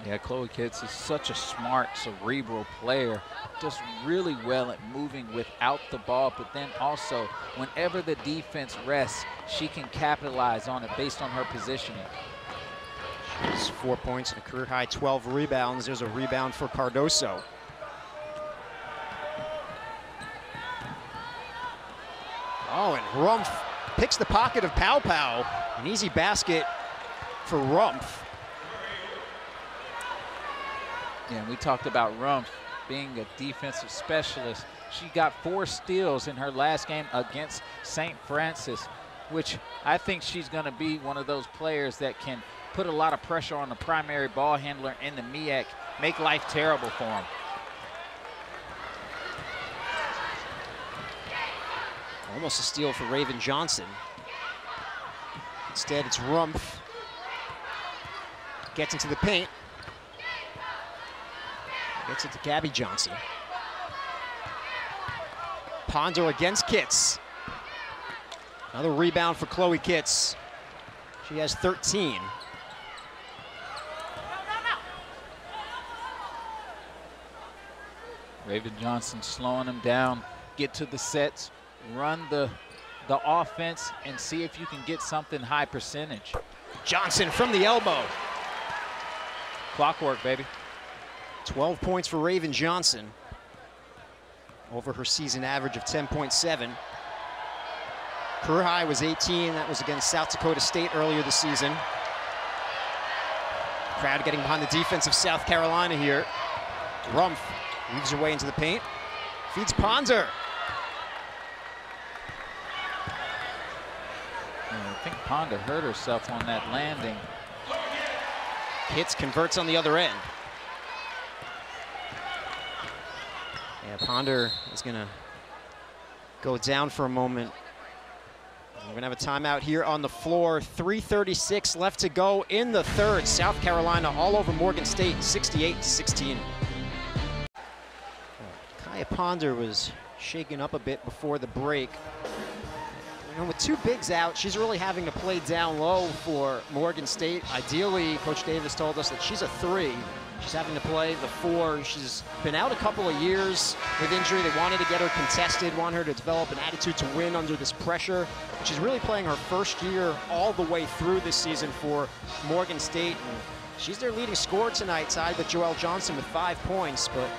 Yeah, Chloe Kitts is such a smart, cerebral player, just really well at moving without the ball, but then also whenever the defense rests, she can capitalize on it based on her positioning. She's four points and a career-high twelve rebounds. There's a rebound for Cardoso. Oh, and Rumph picks the pocket of Pow Pow. An easy basket for Rumph. Yeah, and we talked about Rumph being a defensive specialist. She got four steals in her last game against Saint Francis, which I think she's going to be one of those players that can put a lot of pressure on the primary ball handler in the M E A C, make life terrible for him. Almost a steal for Raven Johnson. Instead, it's Rumph. Gets into the paint. Gets it to Gabby Johnson. Ponder against Kitts. Another rebound for Chloe Kitts. She has thirteen. No, no, no. Raven Johnson slowing them down. Get to the sets, run the, the offense, and see if you can get something high percentage. Johnson from the elbow. Clockwork, baby. twelve points for Raven Johnson over her season average of ten point seven. Career high was eighteen. That was against South Dakota State earlier this season. Crowd getting behind the defense of South Carolina here. Rumph weaves her way into the paint. Feeds Ponder. I think Ponder hurt herself on that landing. Kitts converts on the other end. Yeah, Ponder is going to go down for a moment. We're going to have a timeout here on the floor. three thirty-six left to go in the third. South Carolina all over Morgan State, sixty-eight to sixteen. Kaia Ponder was shaken up a bit before the break. And with two bigs out, she's really having to play down low for Morgan State. Ideally, Coach Davis told us that she's a three. She's having to play the four. She's been out a couple of years with injury. They wanted to get her contested, want her to develop an attitude to win under this pressure. She's really playing her first year all the way through this season for Morgan State. And she's their leading scorer tonight, tied with Joelle Johnson with five points. But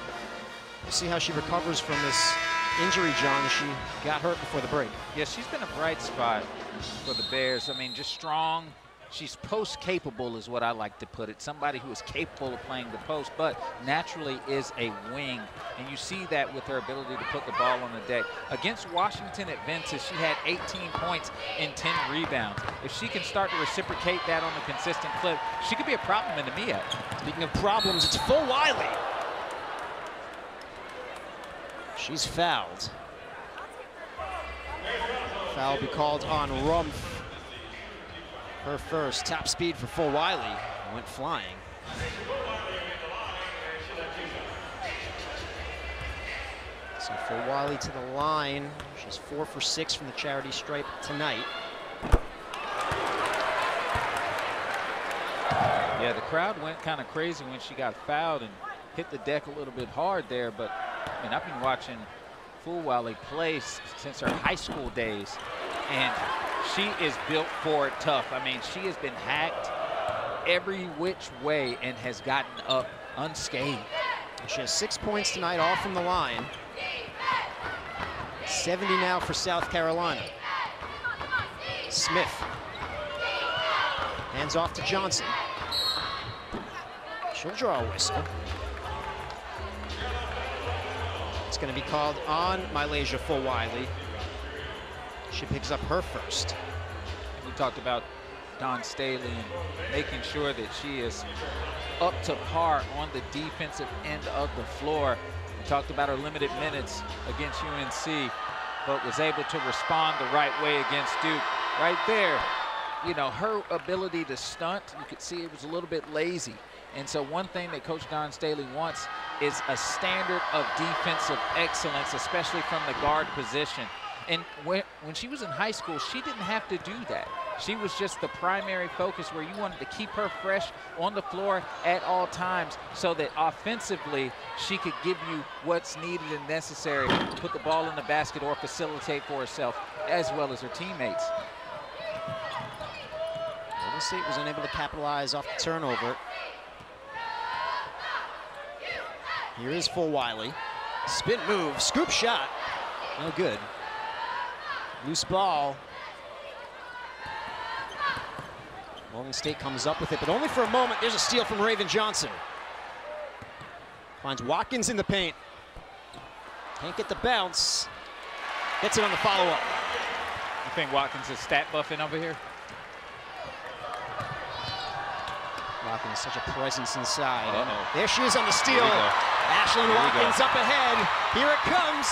we'll see how she recovers from this injury, John. She got hurt before the break. Yeah, she's been a bright spot for the Bears. I mean, just strong. She's post-capable is what I like to put it. Somebody who is capable of playing the post, but naturally is a wing. And you see that with her ability to put the ball on the deck. Against Washington at Ventus, she had eighteen points and ten rebounds. If she can start to reciprocate that on a consistent clip, she could be a problem in the M E A C. Speaking of problems, it's Fulwiley. She's fouled. Foul be called on Rumph. Her first. Top speed for Fulwiley. Went flying. So Fulwiley to the line. She's four for six from the charity stripe tonight. Yeah, the crowd went kind of crazy when she got fouled and hit the deck a little bit hard there. But I mean, I've been watching Fulwiley play since her high school days, and she is built for it tough. I mean, she has been hacked every which way and has gotten up unscathed. She has six points tonight, all from the line. seventy now for South Carolina. Smith hands off to Johnson. She'll draw a whistle. It's going to be called on MiLaysia Fulwiley. She picks up her first. We talked about Dawn Staley and making sure that she is up to par on the defensive end of the floor. We talked about her limited minutes against U N C, but was able to respond the right way against Duke. Right there, you know, her ability to stunt, you could see it was a little bit lazy. And so one thing that Coach Dawn Staley wants is a standard of defensive excellence, especially from the guard position. And when, when she was in high school, she didn't have to do that. she was just the primary focus, where you wanted to keep her fresh on the floor at all times so that offensively she could give you what's needed and necessary to put the ball in the basket or facilitate for herself as well as her teammates. Golden State was unable to capitalize off the turnover. Here is Fulwiley. Spin move, scoop shot. No good. Loose ball. Morgan State comes up with it, but only for a moment. There's a steal from Raven Johnson. Finds Watkins in the paint. Can't get the bounce. Gets it on the follow-up. You think Watkins is stat buffing over here? Watkins, such a presence inside. Uh-oh. There she is on the steal. Ashlyn Watkins up ahead. Here it comes.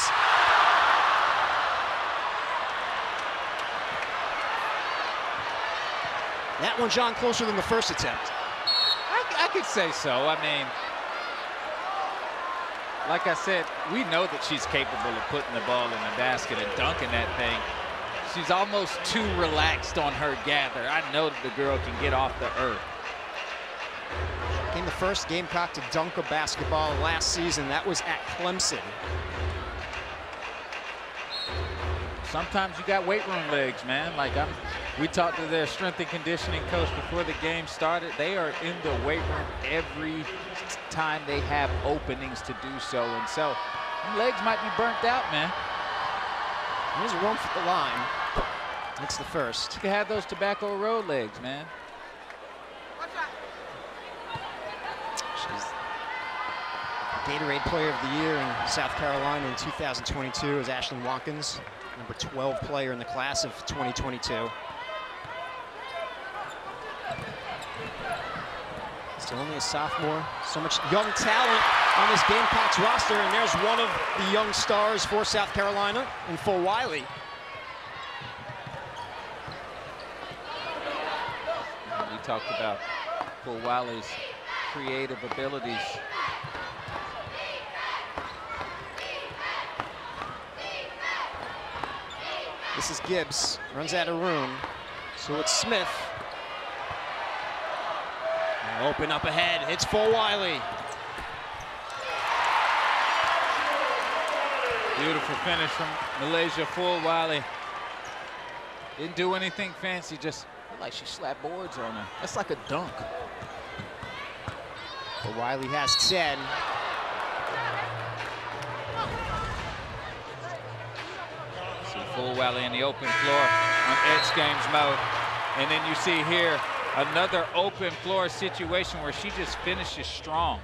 That one, John, closer than the first attempt. I, I could say so. I mean, like I said, we know that she's capable of putting the ball in the basket and dunking that thing. She's almost too relaxed on her gather. I know that the girl can get off the earth. In the first Gamecock to dunk a basketball last season, that was at Clemson. Sometimes you got weight room legs, man. Like I'm, we talked to their strength and conditioning coach before the game started. They are in the weight room every time they have openings to do so. And so legs might be burnt out, man. Here's Rumph at the line. That's the first. You can have those Tobacco Road legs, man. She's Gatorade Player of the Year in South Carolina in two thousand twenty-two is Ashlyn Watkins. Number twelve player in the class of twenty twenty-two. Still only a sophomore. So much young talent on this Gamecocks roster, and there's one of the young stars for South Carolina in Fulwiley. We talked about Fulwiley's creative abilities. This is Gibbs, runs out of room, so it's Smith. And open up ahead, it's Fulwiley. Beautiful finish from MiLaysia Fulwiley. Didn't do anything fancy, just like she slapped boards on her. That's like a dunk. Fulwiley has ten. Fulwiley in the open floor on edge games mode. And then you see here another open floor situation where she just finishes strong.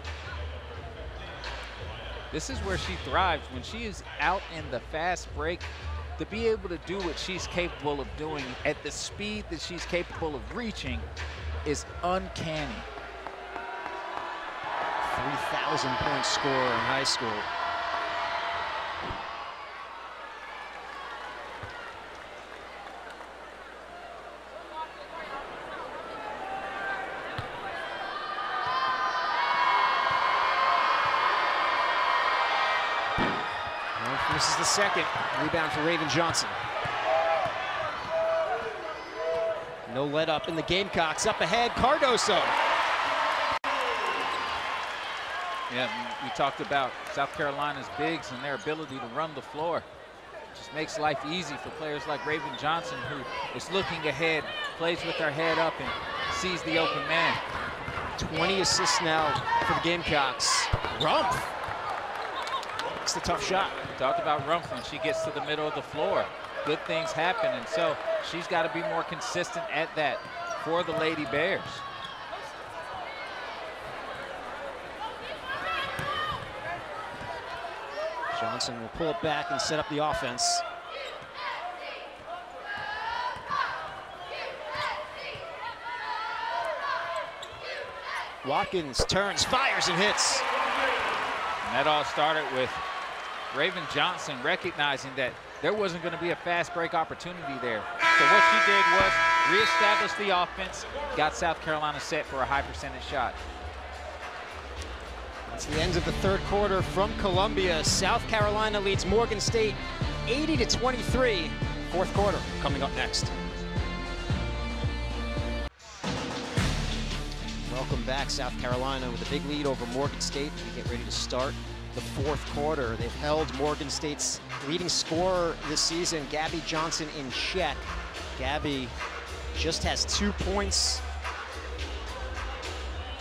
This is where she thrives. When she is out in the fast break, to be able to do what she's capable of doing at the speed that she's capable of reaching is uncanny. three thousand point scorer in high school. This is the second rebound for Raven Johnson. No let up in the Gamecocks. Up ahead, Cardoso. Yeah, we talked about South Carolina's bigs and their ability to run the floor. Just makes life easy for players like Raven Johnson, who is looking ahead, plays with her head up, and sees the open man. twenty assists now for the Gamecocks. Rumph. It's a tough shot. We talked about Rumph when she gets to the middle of the floor. Good things happen, and so she's got to be more consistent at that for the Lady Bears. Johnson will pull it back and set up the offense. Watkins turns, fires, and hits. And that all started with Raven Johnson recognizing that there wasn't going to be a fast break opportunity there. So what she did was reestablish the offense, got South Carolina set for a high percentage shot. That's the end of the third quarter from Columbia. South Carolina leads Morgan State eighty to twenty-three. Fourth quarter coming up next. Welcome back, South Carolina, with a big lead over Morgan State. We get ready to start the fourth quarter. They've held Morgan State's leading scorer this season, Gabby Johnson, in check. Gabby just has two points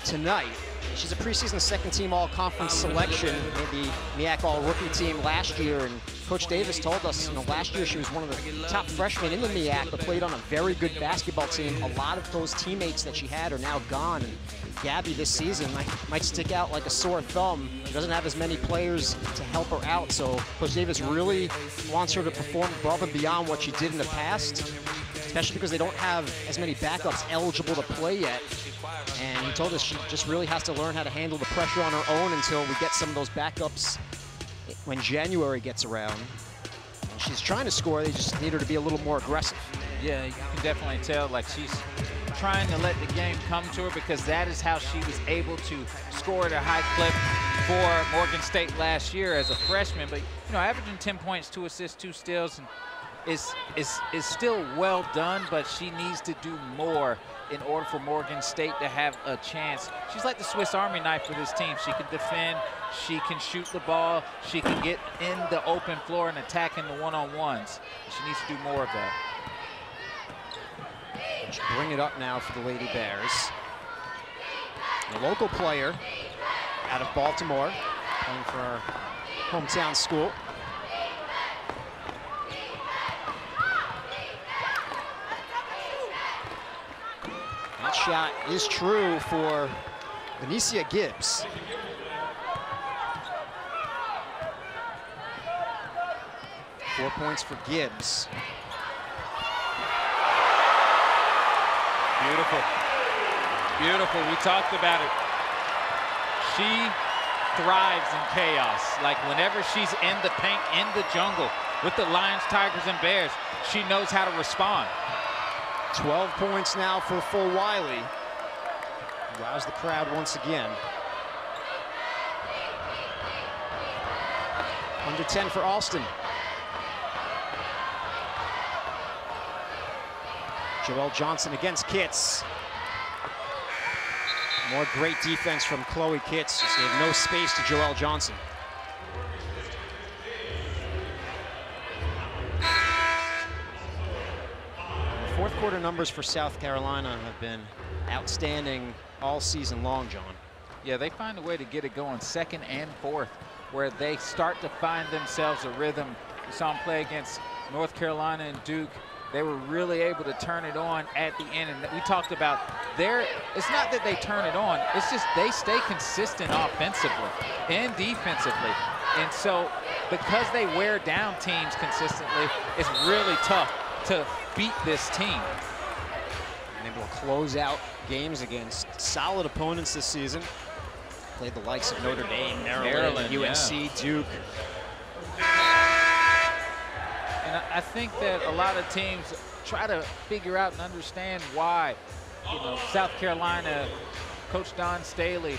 tonight. She's a preseason second-team all-conference selection in the M E A C all-rookie team last year, and Coach Davis told us, you know, last year she was one of the top freshmen in the M E A C, but played on a very good basketball team. A lot of those teammates that she had are now gone, and Gabby this season might, might stick out like a sore thumb. She doesn't have as many players to help her out, so Coach Davis really wants her to perform above and beyond what she did in the past, especially because they don't have as many backups eligible to play yet. And he told us she just really has to learn how to handle the pressure on her own until we get some of those backups when January gets around. And she's trying to score, they just need her to be a little more aggressive. Yeah, you can definitely tell, like, she's trying to let the game come to her, because that is how she was able to score at a high clip for Morgan State last year as a freshman. But, you know, averaging ten points, two assists, two steals, and is is is still well done, but she needs to do more in order for Morgan State to have a chance. She's like the Swiss Army knife for this team. She can defend, she can shoot the ball, she can get in the open floor and attack in the one-on-ones. She needs to do more of that. Bring it up now for the Lady Bears. A local player out of Baltimore, playing for her hometown school. That shot is true for Vinicia Gibbs. Four points for Gibbs. Beautiful. Beautiful. We talked about it. She thrives in chaos. Like, whenever she's in the paint, in the jungle, with the Lions, Tigers, and Bears, she knows how to respond. twelve points now for Fulwiley. Wows the crowd once again. Under ten for Alston. Joelle Johnson against Kitts. More great defense from Chloe Kitts. She gave no space to Joelle Johnson. Fourth quarter numbers for South Carolina have been outstanding all season long, John. Yeah, they find a way to get it going second and fourth, where they start to find themselves a rhythm. We saw them play against North Carolina and Duke. They were really able to turn it on at the end, and we talked about their, it's not that they turn it on, it's just they stay consistent offensively and defensively. And so, because they wear down teams consistently, it's really tough to beat this team. And they will close out games against solid opponents this season. Played the likes of Notre Dame, Maryland, Maryland U N C, yeah. Duke. And I think that a lot of teams try to figure out and understand why, you know, South Carolina, Coach Dawn Staley,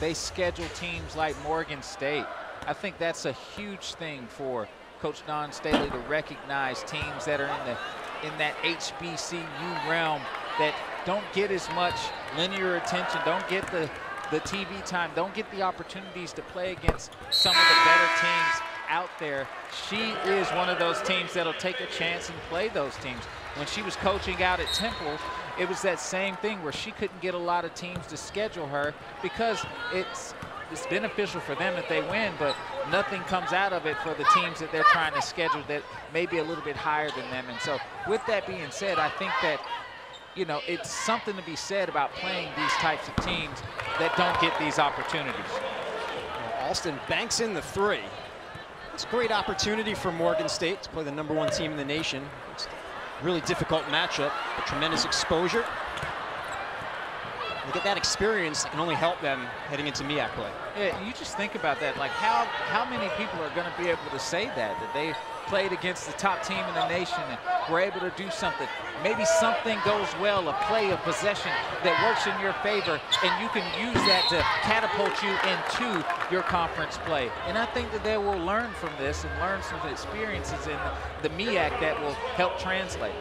they schedule teams like Morgan State. I think that's a huge thing for Coach Dawn Staley to recognize teams that are in the in that H B C U realm that don't get as much linear attention, don't get the, the T V time, don't get the opportunities to play against some of the better teams out there. She is one of those teams that'll take a chance and play those teams. When she was coaching out at Temple, it was that same thing where she couldn't get a lot of teams to schedule her, because it's it's beneficial for them if they win, but nothing comes out of it for the teams that they're trying to schedule that may be a little bit higher than them. And so, with that being said, I think that, you know, it's something to be said about playing these types of teams that don't get these opportunities. Well, Alston banks in the three. It's a great opportunity for Morgan State to play the number one team in the nation. It's a really difficult matchup, but tremendous exposure. They get that experience that can only help them heading into M E A C play. Yeah, you just think about that, like how how many people are going to be able to say that, that they played against the top team in the nation and were able to do something. Maybe something goes well, a play, a possession that works in your favor, and you can use that to catapult you into your conference play. And I think that they will learn from this and learn some of the experiences in the M E A C that will help translate.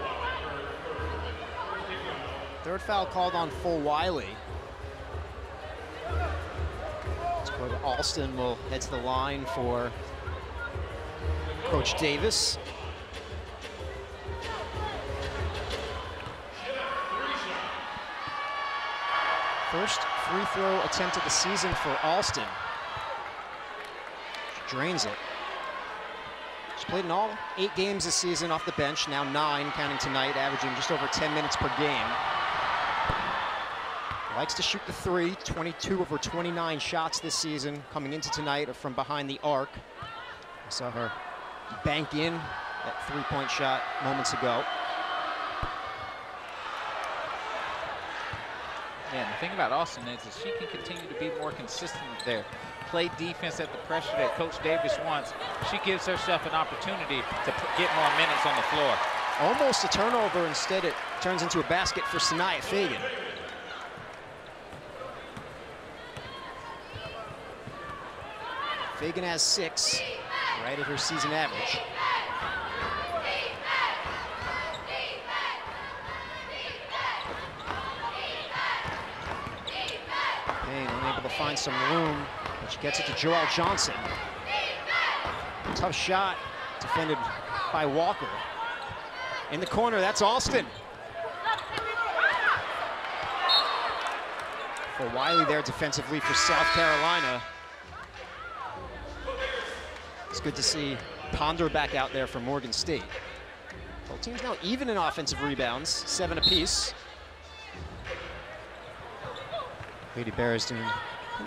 Third foul called on Fulwiley. Alston will head to the line for Coach Davis. First free throw attempt of the season for Alston. Drains it. She's played in all eight games this season off the bench, now nine counting tonight, averaging just over ten minutes per game. Likes to shoot the three, twenty-two of her twenty-nine shots this season coming into tonight are from behind the arc. I saw her bank in that three-point shot moments ago. Yeah, the thing about Alston is that she can continue to be more consistent there. Play defense at the pressure that Coach Davis wants. She gives herself an opportunity to get more minutes on the floor. Almost a turnover, instead it turns into a basket for Saniya Feagin. Feagin has six, right at her season average. Payne unable to find some room, but she gets it to Joelle Johnson. Tough shot, defended by Walker. In the corner, that's Alston. For Wiley there defensively for South Carolina. It's good to see Ponder back out there for Morgan State. Both teams now even in offensive rebounds, seven apiece. Lady Bear is doing a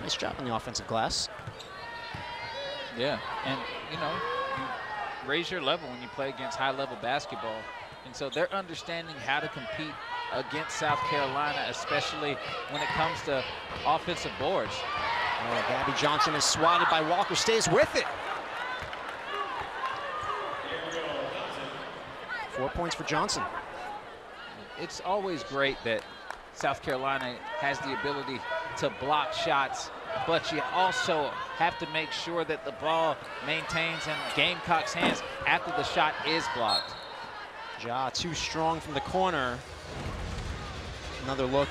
nice job on the offensive glass. Yeah, and you know, you raise your level when you play against high-level basketball. And so they're understanding how to compete against South Carolina, especially when it comes to offensive boards. Oh, Gabby Johnson is swatted by Walker, stays with it. Four points for Johnson. It's always great that South Carolina has the ability to block shots, but you also have to make sure that the ball maintains in Gamecock's hands after the shot is blocked. Jah too strong from the corner. Another look.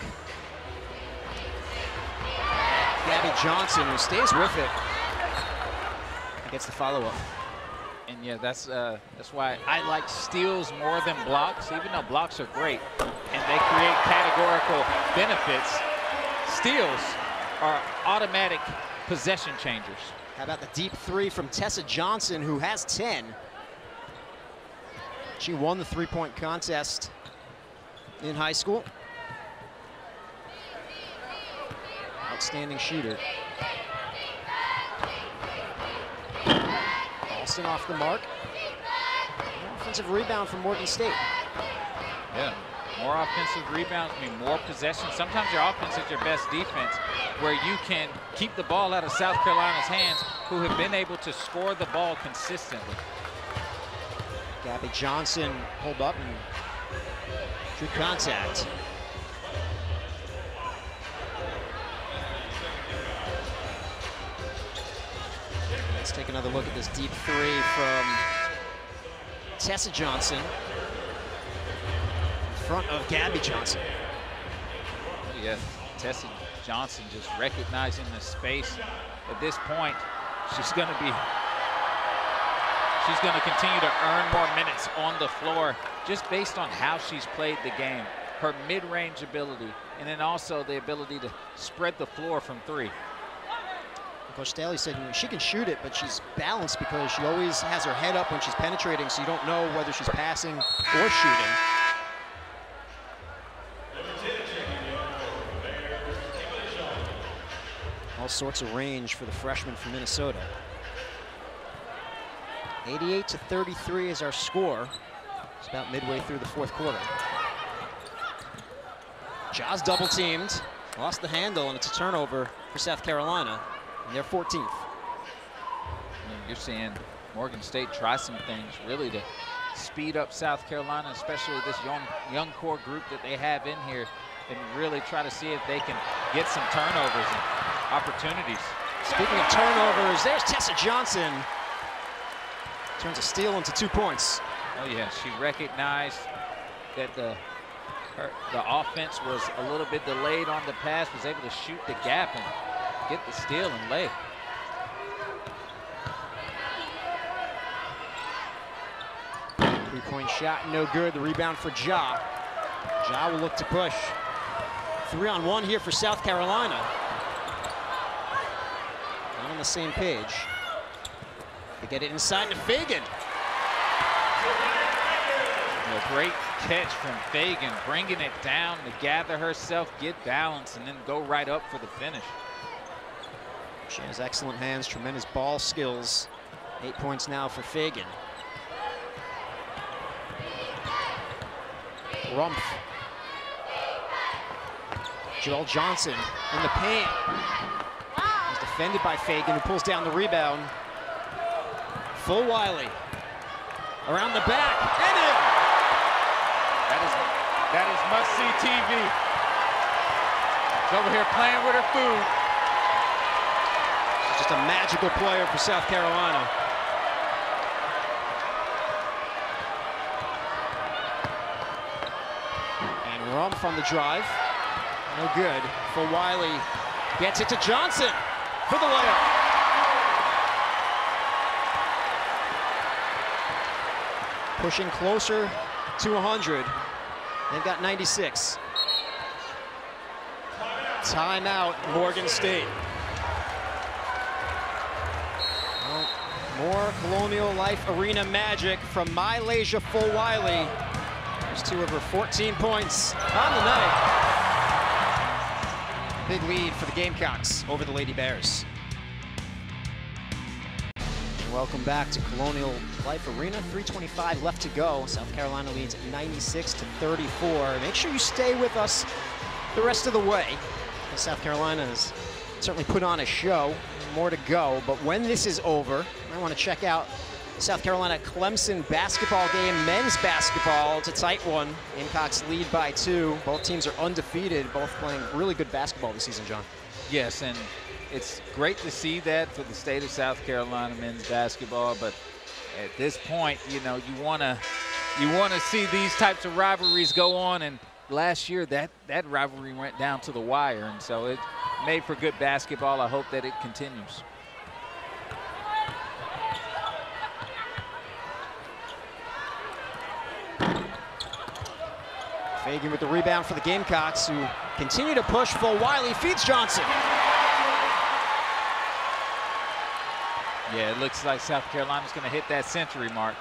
Gabby Johnson, who stays with it, and gets the follow-up. And yeah, that's uh, that's why I like steals more than blocks, even though blocks are great and they create categorical benefits. Steals are automatic possession changers. How about the deep three from Tessa Johnson, who has ten? She won the three-point contest in high school. Outstanding shooter. Off the mark. Offensive rebound from Morgan State. Yeah, more offensive rebounds mean more possession. Sometimes your offense is your best defense, where you can keep the ball out of South Carolina's hands, who have been able to score the ball consistently. Gabby Johnson pulled up and drew contact. Let's take another look at this deep three from Tessa Johnson in front of Gabby Johnson. Yeah, Tessa Johnson just recognizing the space. At this point, she's going to be, she's going to continue to earn more minutes on the floor just based on how she's played the game, her mid-range ability, and then also the ability to spread the floor from three. Coach Staley said she can shoot it, but she's balanced because she always has her head up when she's penetrating, so you don't know whether she's passing or shooting. All sorts of range for the freshman from Minnesota. eighty-eight to thirty-three is our score. It's about midway through the fourth quarter. Jah's double teamed, lost the handle, and it's a turnover for South Carolina. And they're fourteenth. You're seeing Morgan State try some things really to speed up South Carolina, especially this young young core group that they have in here, and really try to see if they can get some turnovers and opportunities. Speaking of turnovers, there's Tessa Johnson. Turns a steal into two points. Oh yeah, she recognized that the her, the offense was a little bit delayed on the pass, was able to shoot the gap and get the steal and lay. Three-point shot, no good. The rebound for Jah. Jah will look to push. Three on one here for South Carolina. Not on the same page. They get it inside to Feagin. A great catch from Feagin, bringing it down to gather herself, get balance, and then go right up for the finish. She has excellent hands, tremendous ball skills. Eight points now for Feagin. Rumph. Joelle Johnson in the paint. He's defended by Feagin, who pulls down the rebound. Fulwiley around the back, and in! That is, that is must-see T V. She's over here playing with her food. She's just a magical player for South Carolina. And Rumph on the drive. No good. Fulwiley gets it to Johnson for the layup. Pushing closer to one hundred. They've got ninety-six. Timeout, Morgan State. Well, more Colonial Life Arena magic from MiLaysia Fulwiley. There's two of her fourteen points on the night. Big lead for the Gamecocks over the Lady Bears. Welcome back to Colonial Life Arena. three twenty-five left to go. South Carolina leads ninety-six to thirty-four. Make sure you stay with us the rest of the way. South Carolina has certainly put on a show. More to go. But when this is over, I want to check out South Carolina Clemson basketball game, men's basketball. It's a tight one. Gamecocks lead by two. Both teams are undefeated. Both playing really good basketball this season, John. Yes, and it's great to see that for the state of South Carolina men's basketball, but at this point, you know, you wanna you wanna see these types of rivalries go on, and last year that that rivalry went down to the wire, and so it made for good basketball. I hope that it continues. Feagin with the rebound for the Gamecocks, who continue to push. Fulwiley feeds Johnson. Yeah, it looks like South Carolina's going to hit that century mark.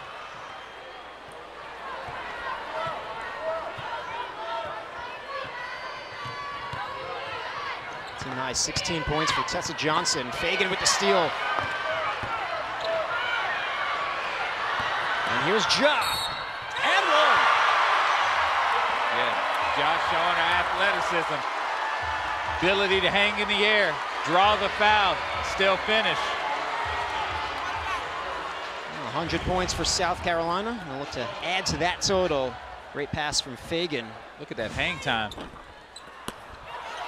Team high, sixteen points for Tessa Johnson. Feagin with the steal. And here's Jah. And one. Yeah, Jah showing her athleticism. Ability to hang in the air, draw the foul, still finish. one hundred points for South Carolina. They'll look to add to that total. Great pass from Feagin. Look at that hang time.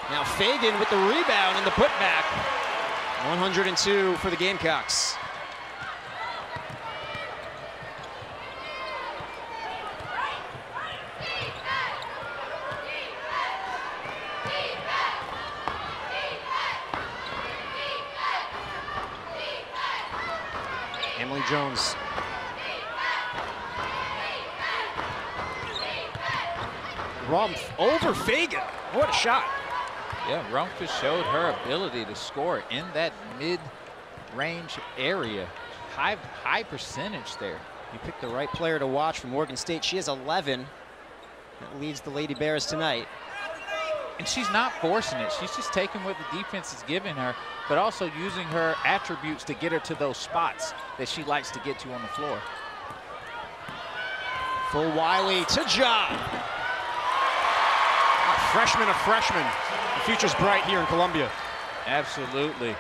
Now Feagin with the rebound and the putback. one hundred two for the Gamecocks. Emily Jones. Rumph over Feagin. What a shot. Yeah, Rumph just showed her ability to score in that mid-range area. High, high percentage there. You picked the right player to watch from Morgan State. She has eleven. That leads the Lady Bears tonight. And she's not forcing it. She's just taking what the defense is giving her, but also using her attributes to get her to those spots that she likes to get to on the floor. Fulwiley to Jah. A freshman, a freshman. The future's bright here in Columbia. Absolutely.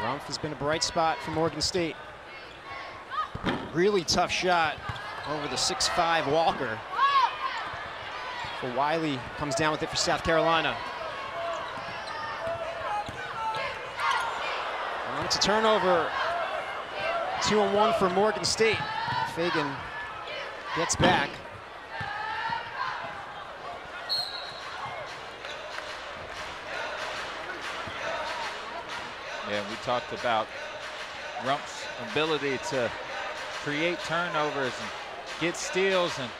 Rumph has been a bright spot for Morgan State. Really tough shot over the six five Walker. Fulwiley comes down with it for South Carolina. And it's a turnover. Two and one for Morgan State. Feagin gets back. And we talked about Rumph's ability to create turnovers and get steals, and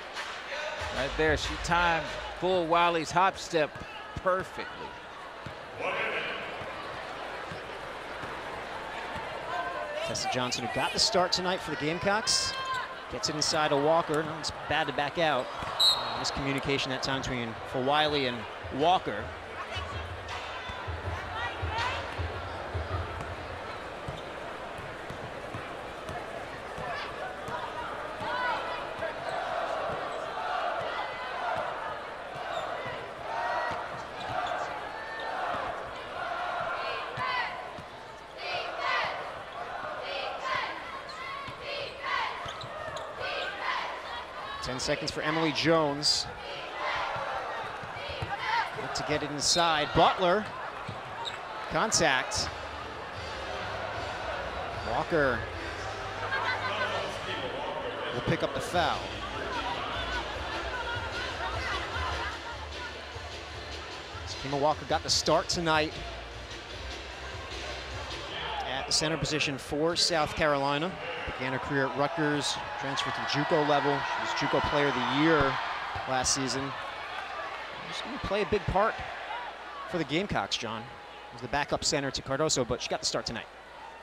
right there she timed Fulwiley's hop step perfectly. Tessa Johnson, who got the start tonight for the Gamecocks, gets it inside to Walker. No, it's bad to back out. Uh, miscommunication that time between Fulwiley and Walker. ten seconds for Emily Jones. Look to get it inside. Butler. Contact. Walker will pick up the foul. Sakima Walker got the start tonight at the center position for South Carolina. Began her career at Rutgers, transferred to the JUCO level. She was JUCO Player of the Year last season. She's going to play a big part for the Gamecocks, John. She was the backup center to Cardoso, but she got the start tonight.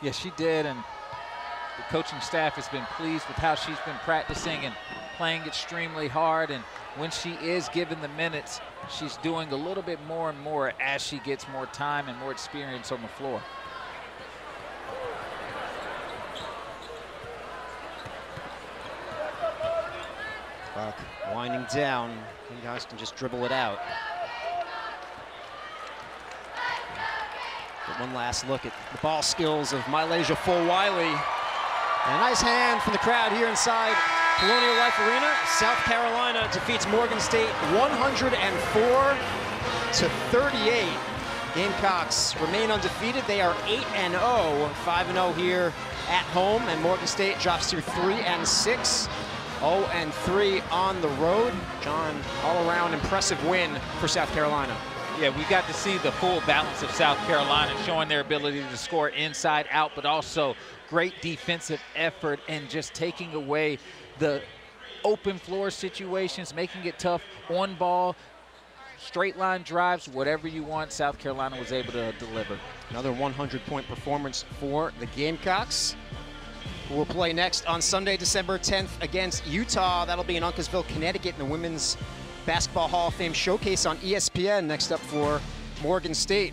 Yes, she did, and the coaching staff has been pleased with how she's been practicing and playing extremely hard. And when she is given the minutes, she's doing a little bit more and more as she gets more time and more experience on the floor. Buck winding down. You guys can just dribble it out. But one last look at the ball skills of MiLaysia Fulwiley. And a nice hand from the crowd here inside Colonial Life Arena. South Carolina defeats Morgan State one hundred four to thirty-eight. Gamecocks remain undefeated. They are eight and oh, five and oh here at home, and Morgan State drops to three and six. oh and three on the road. John, all around impressive win for South Carolina. Yeah, we got to see the full balance of South Carolina, showing their ability to score inside out, but also great defensive effort and just taking away the open floor situations, making it tough on ball, straight line drives, whatever you want. South Carolina was able to deliver. Another one hundred point performance for the Gamecocks. We'll play next on Sunday, December tenth against Utah. That'll be in Uncasville, Connecticut in the Women's Basketball Hall of Fame Showcase on E S P N. Next up for Morgan State,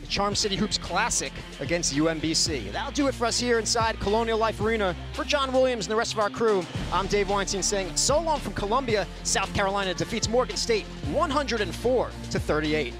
the Charm City Hoops Classic against U M B C. That'll do it for us here inside Colonial Life Arena. For John Williams and the rest of our crew, I'm Dave Weinstein saying so long from Columbia. South Carolina defeats Morgan State one hundred four to thirty-eight.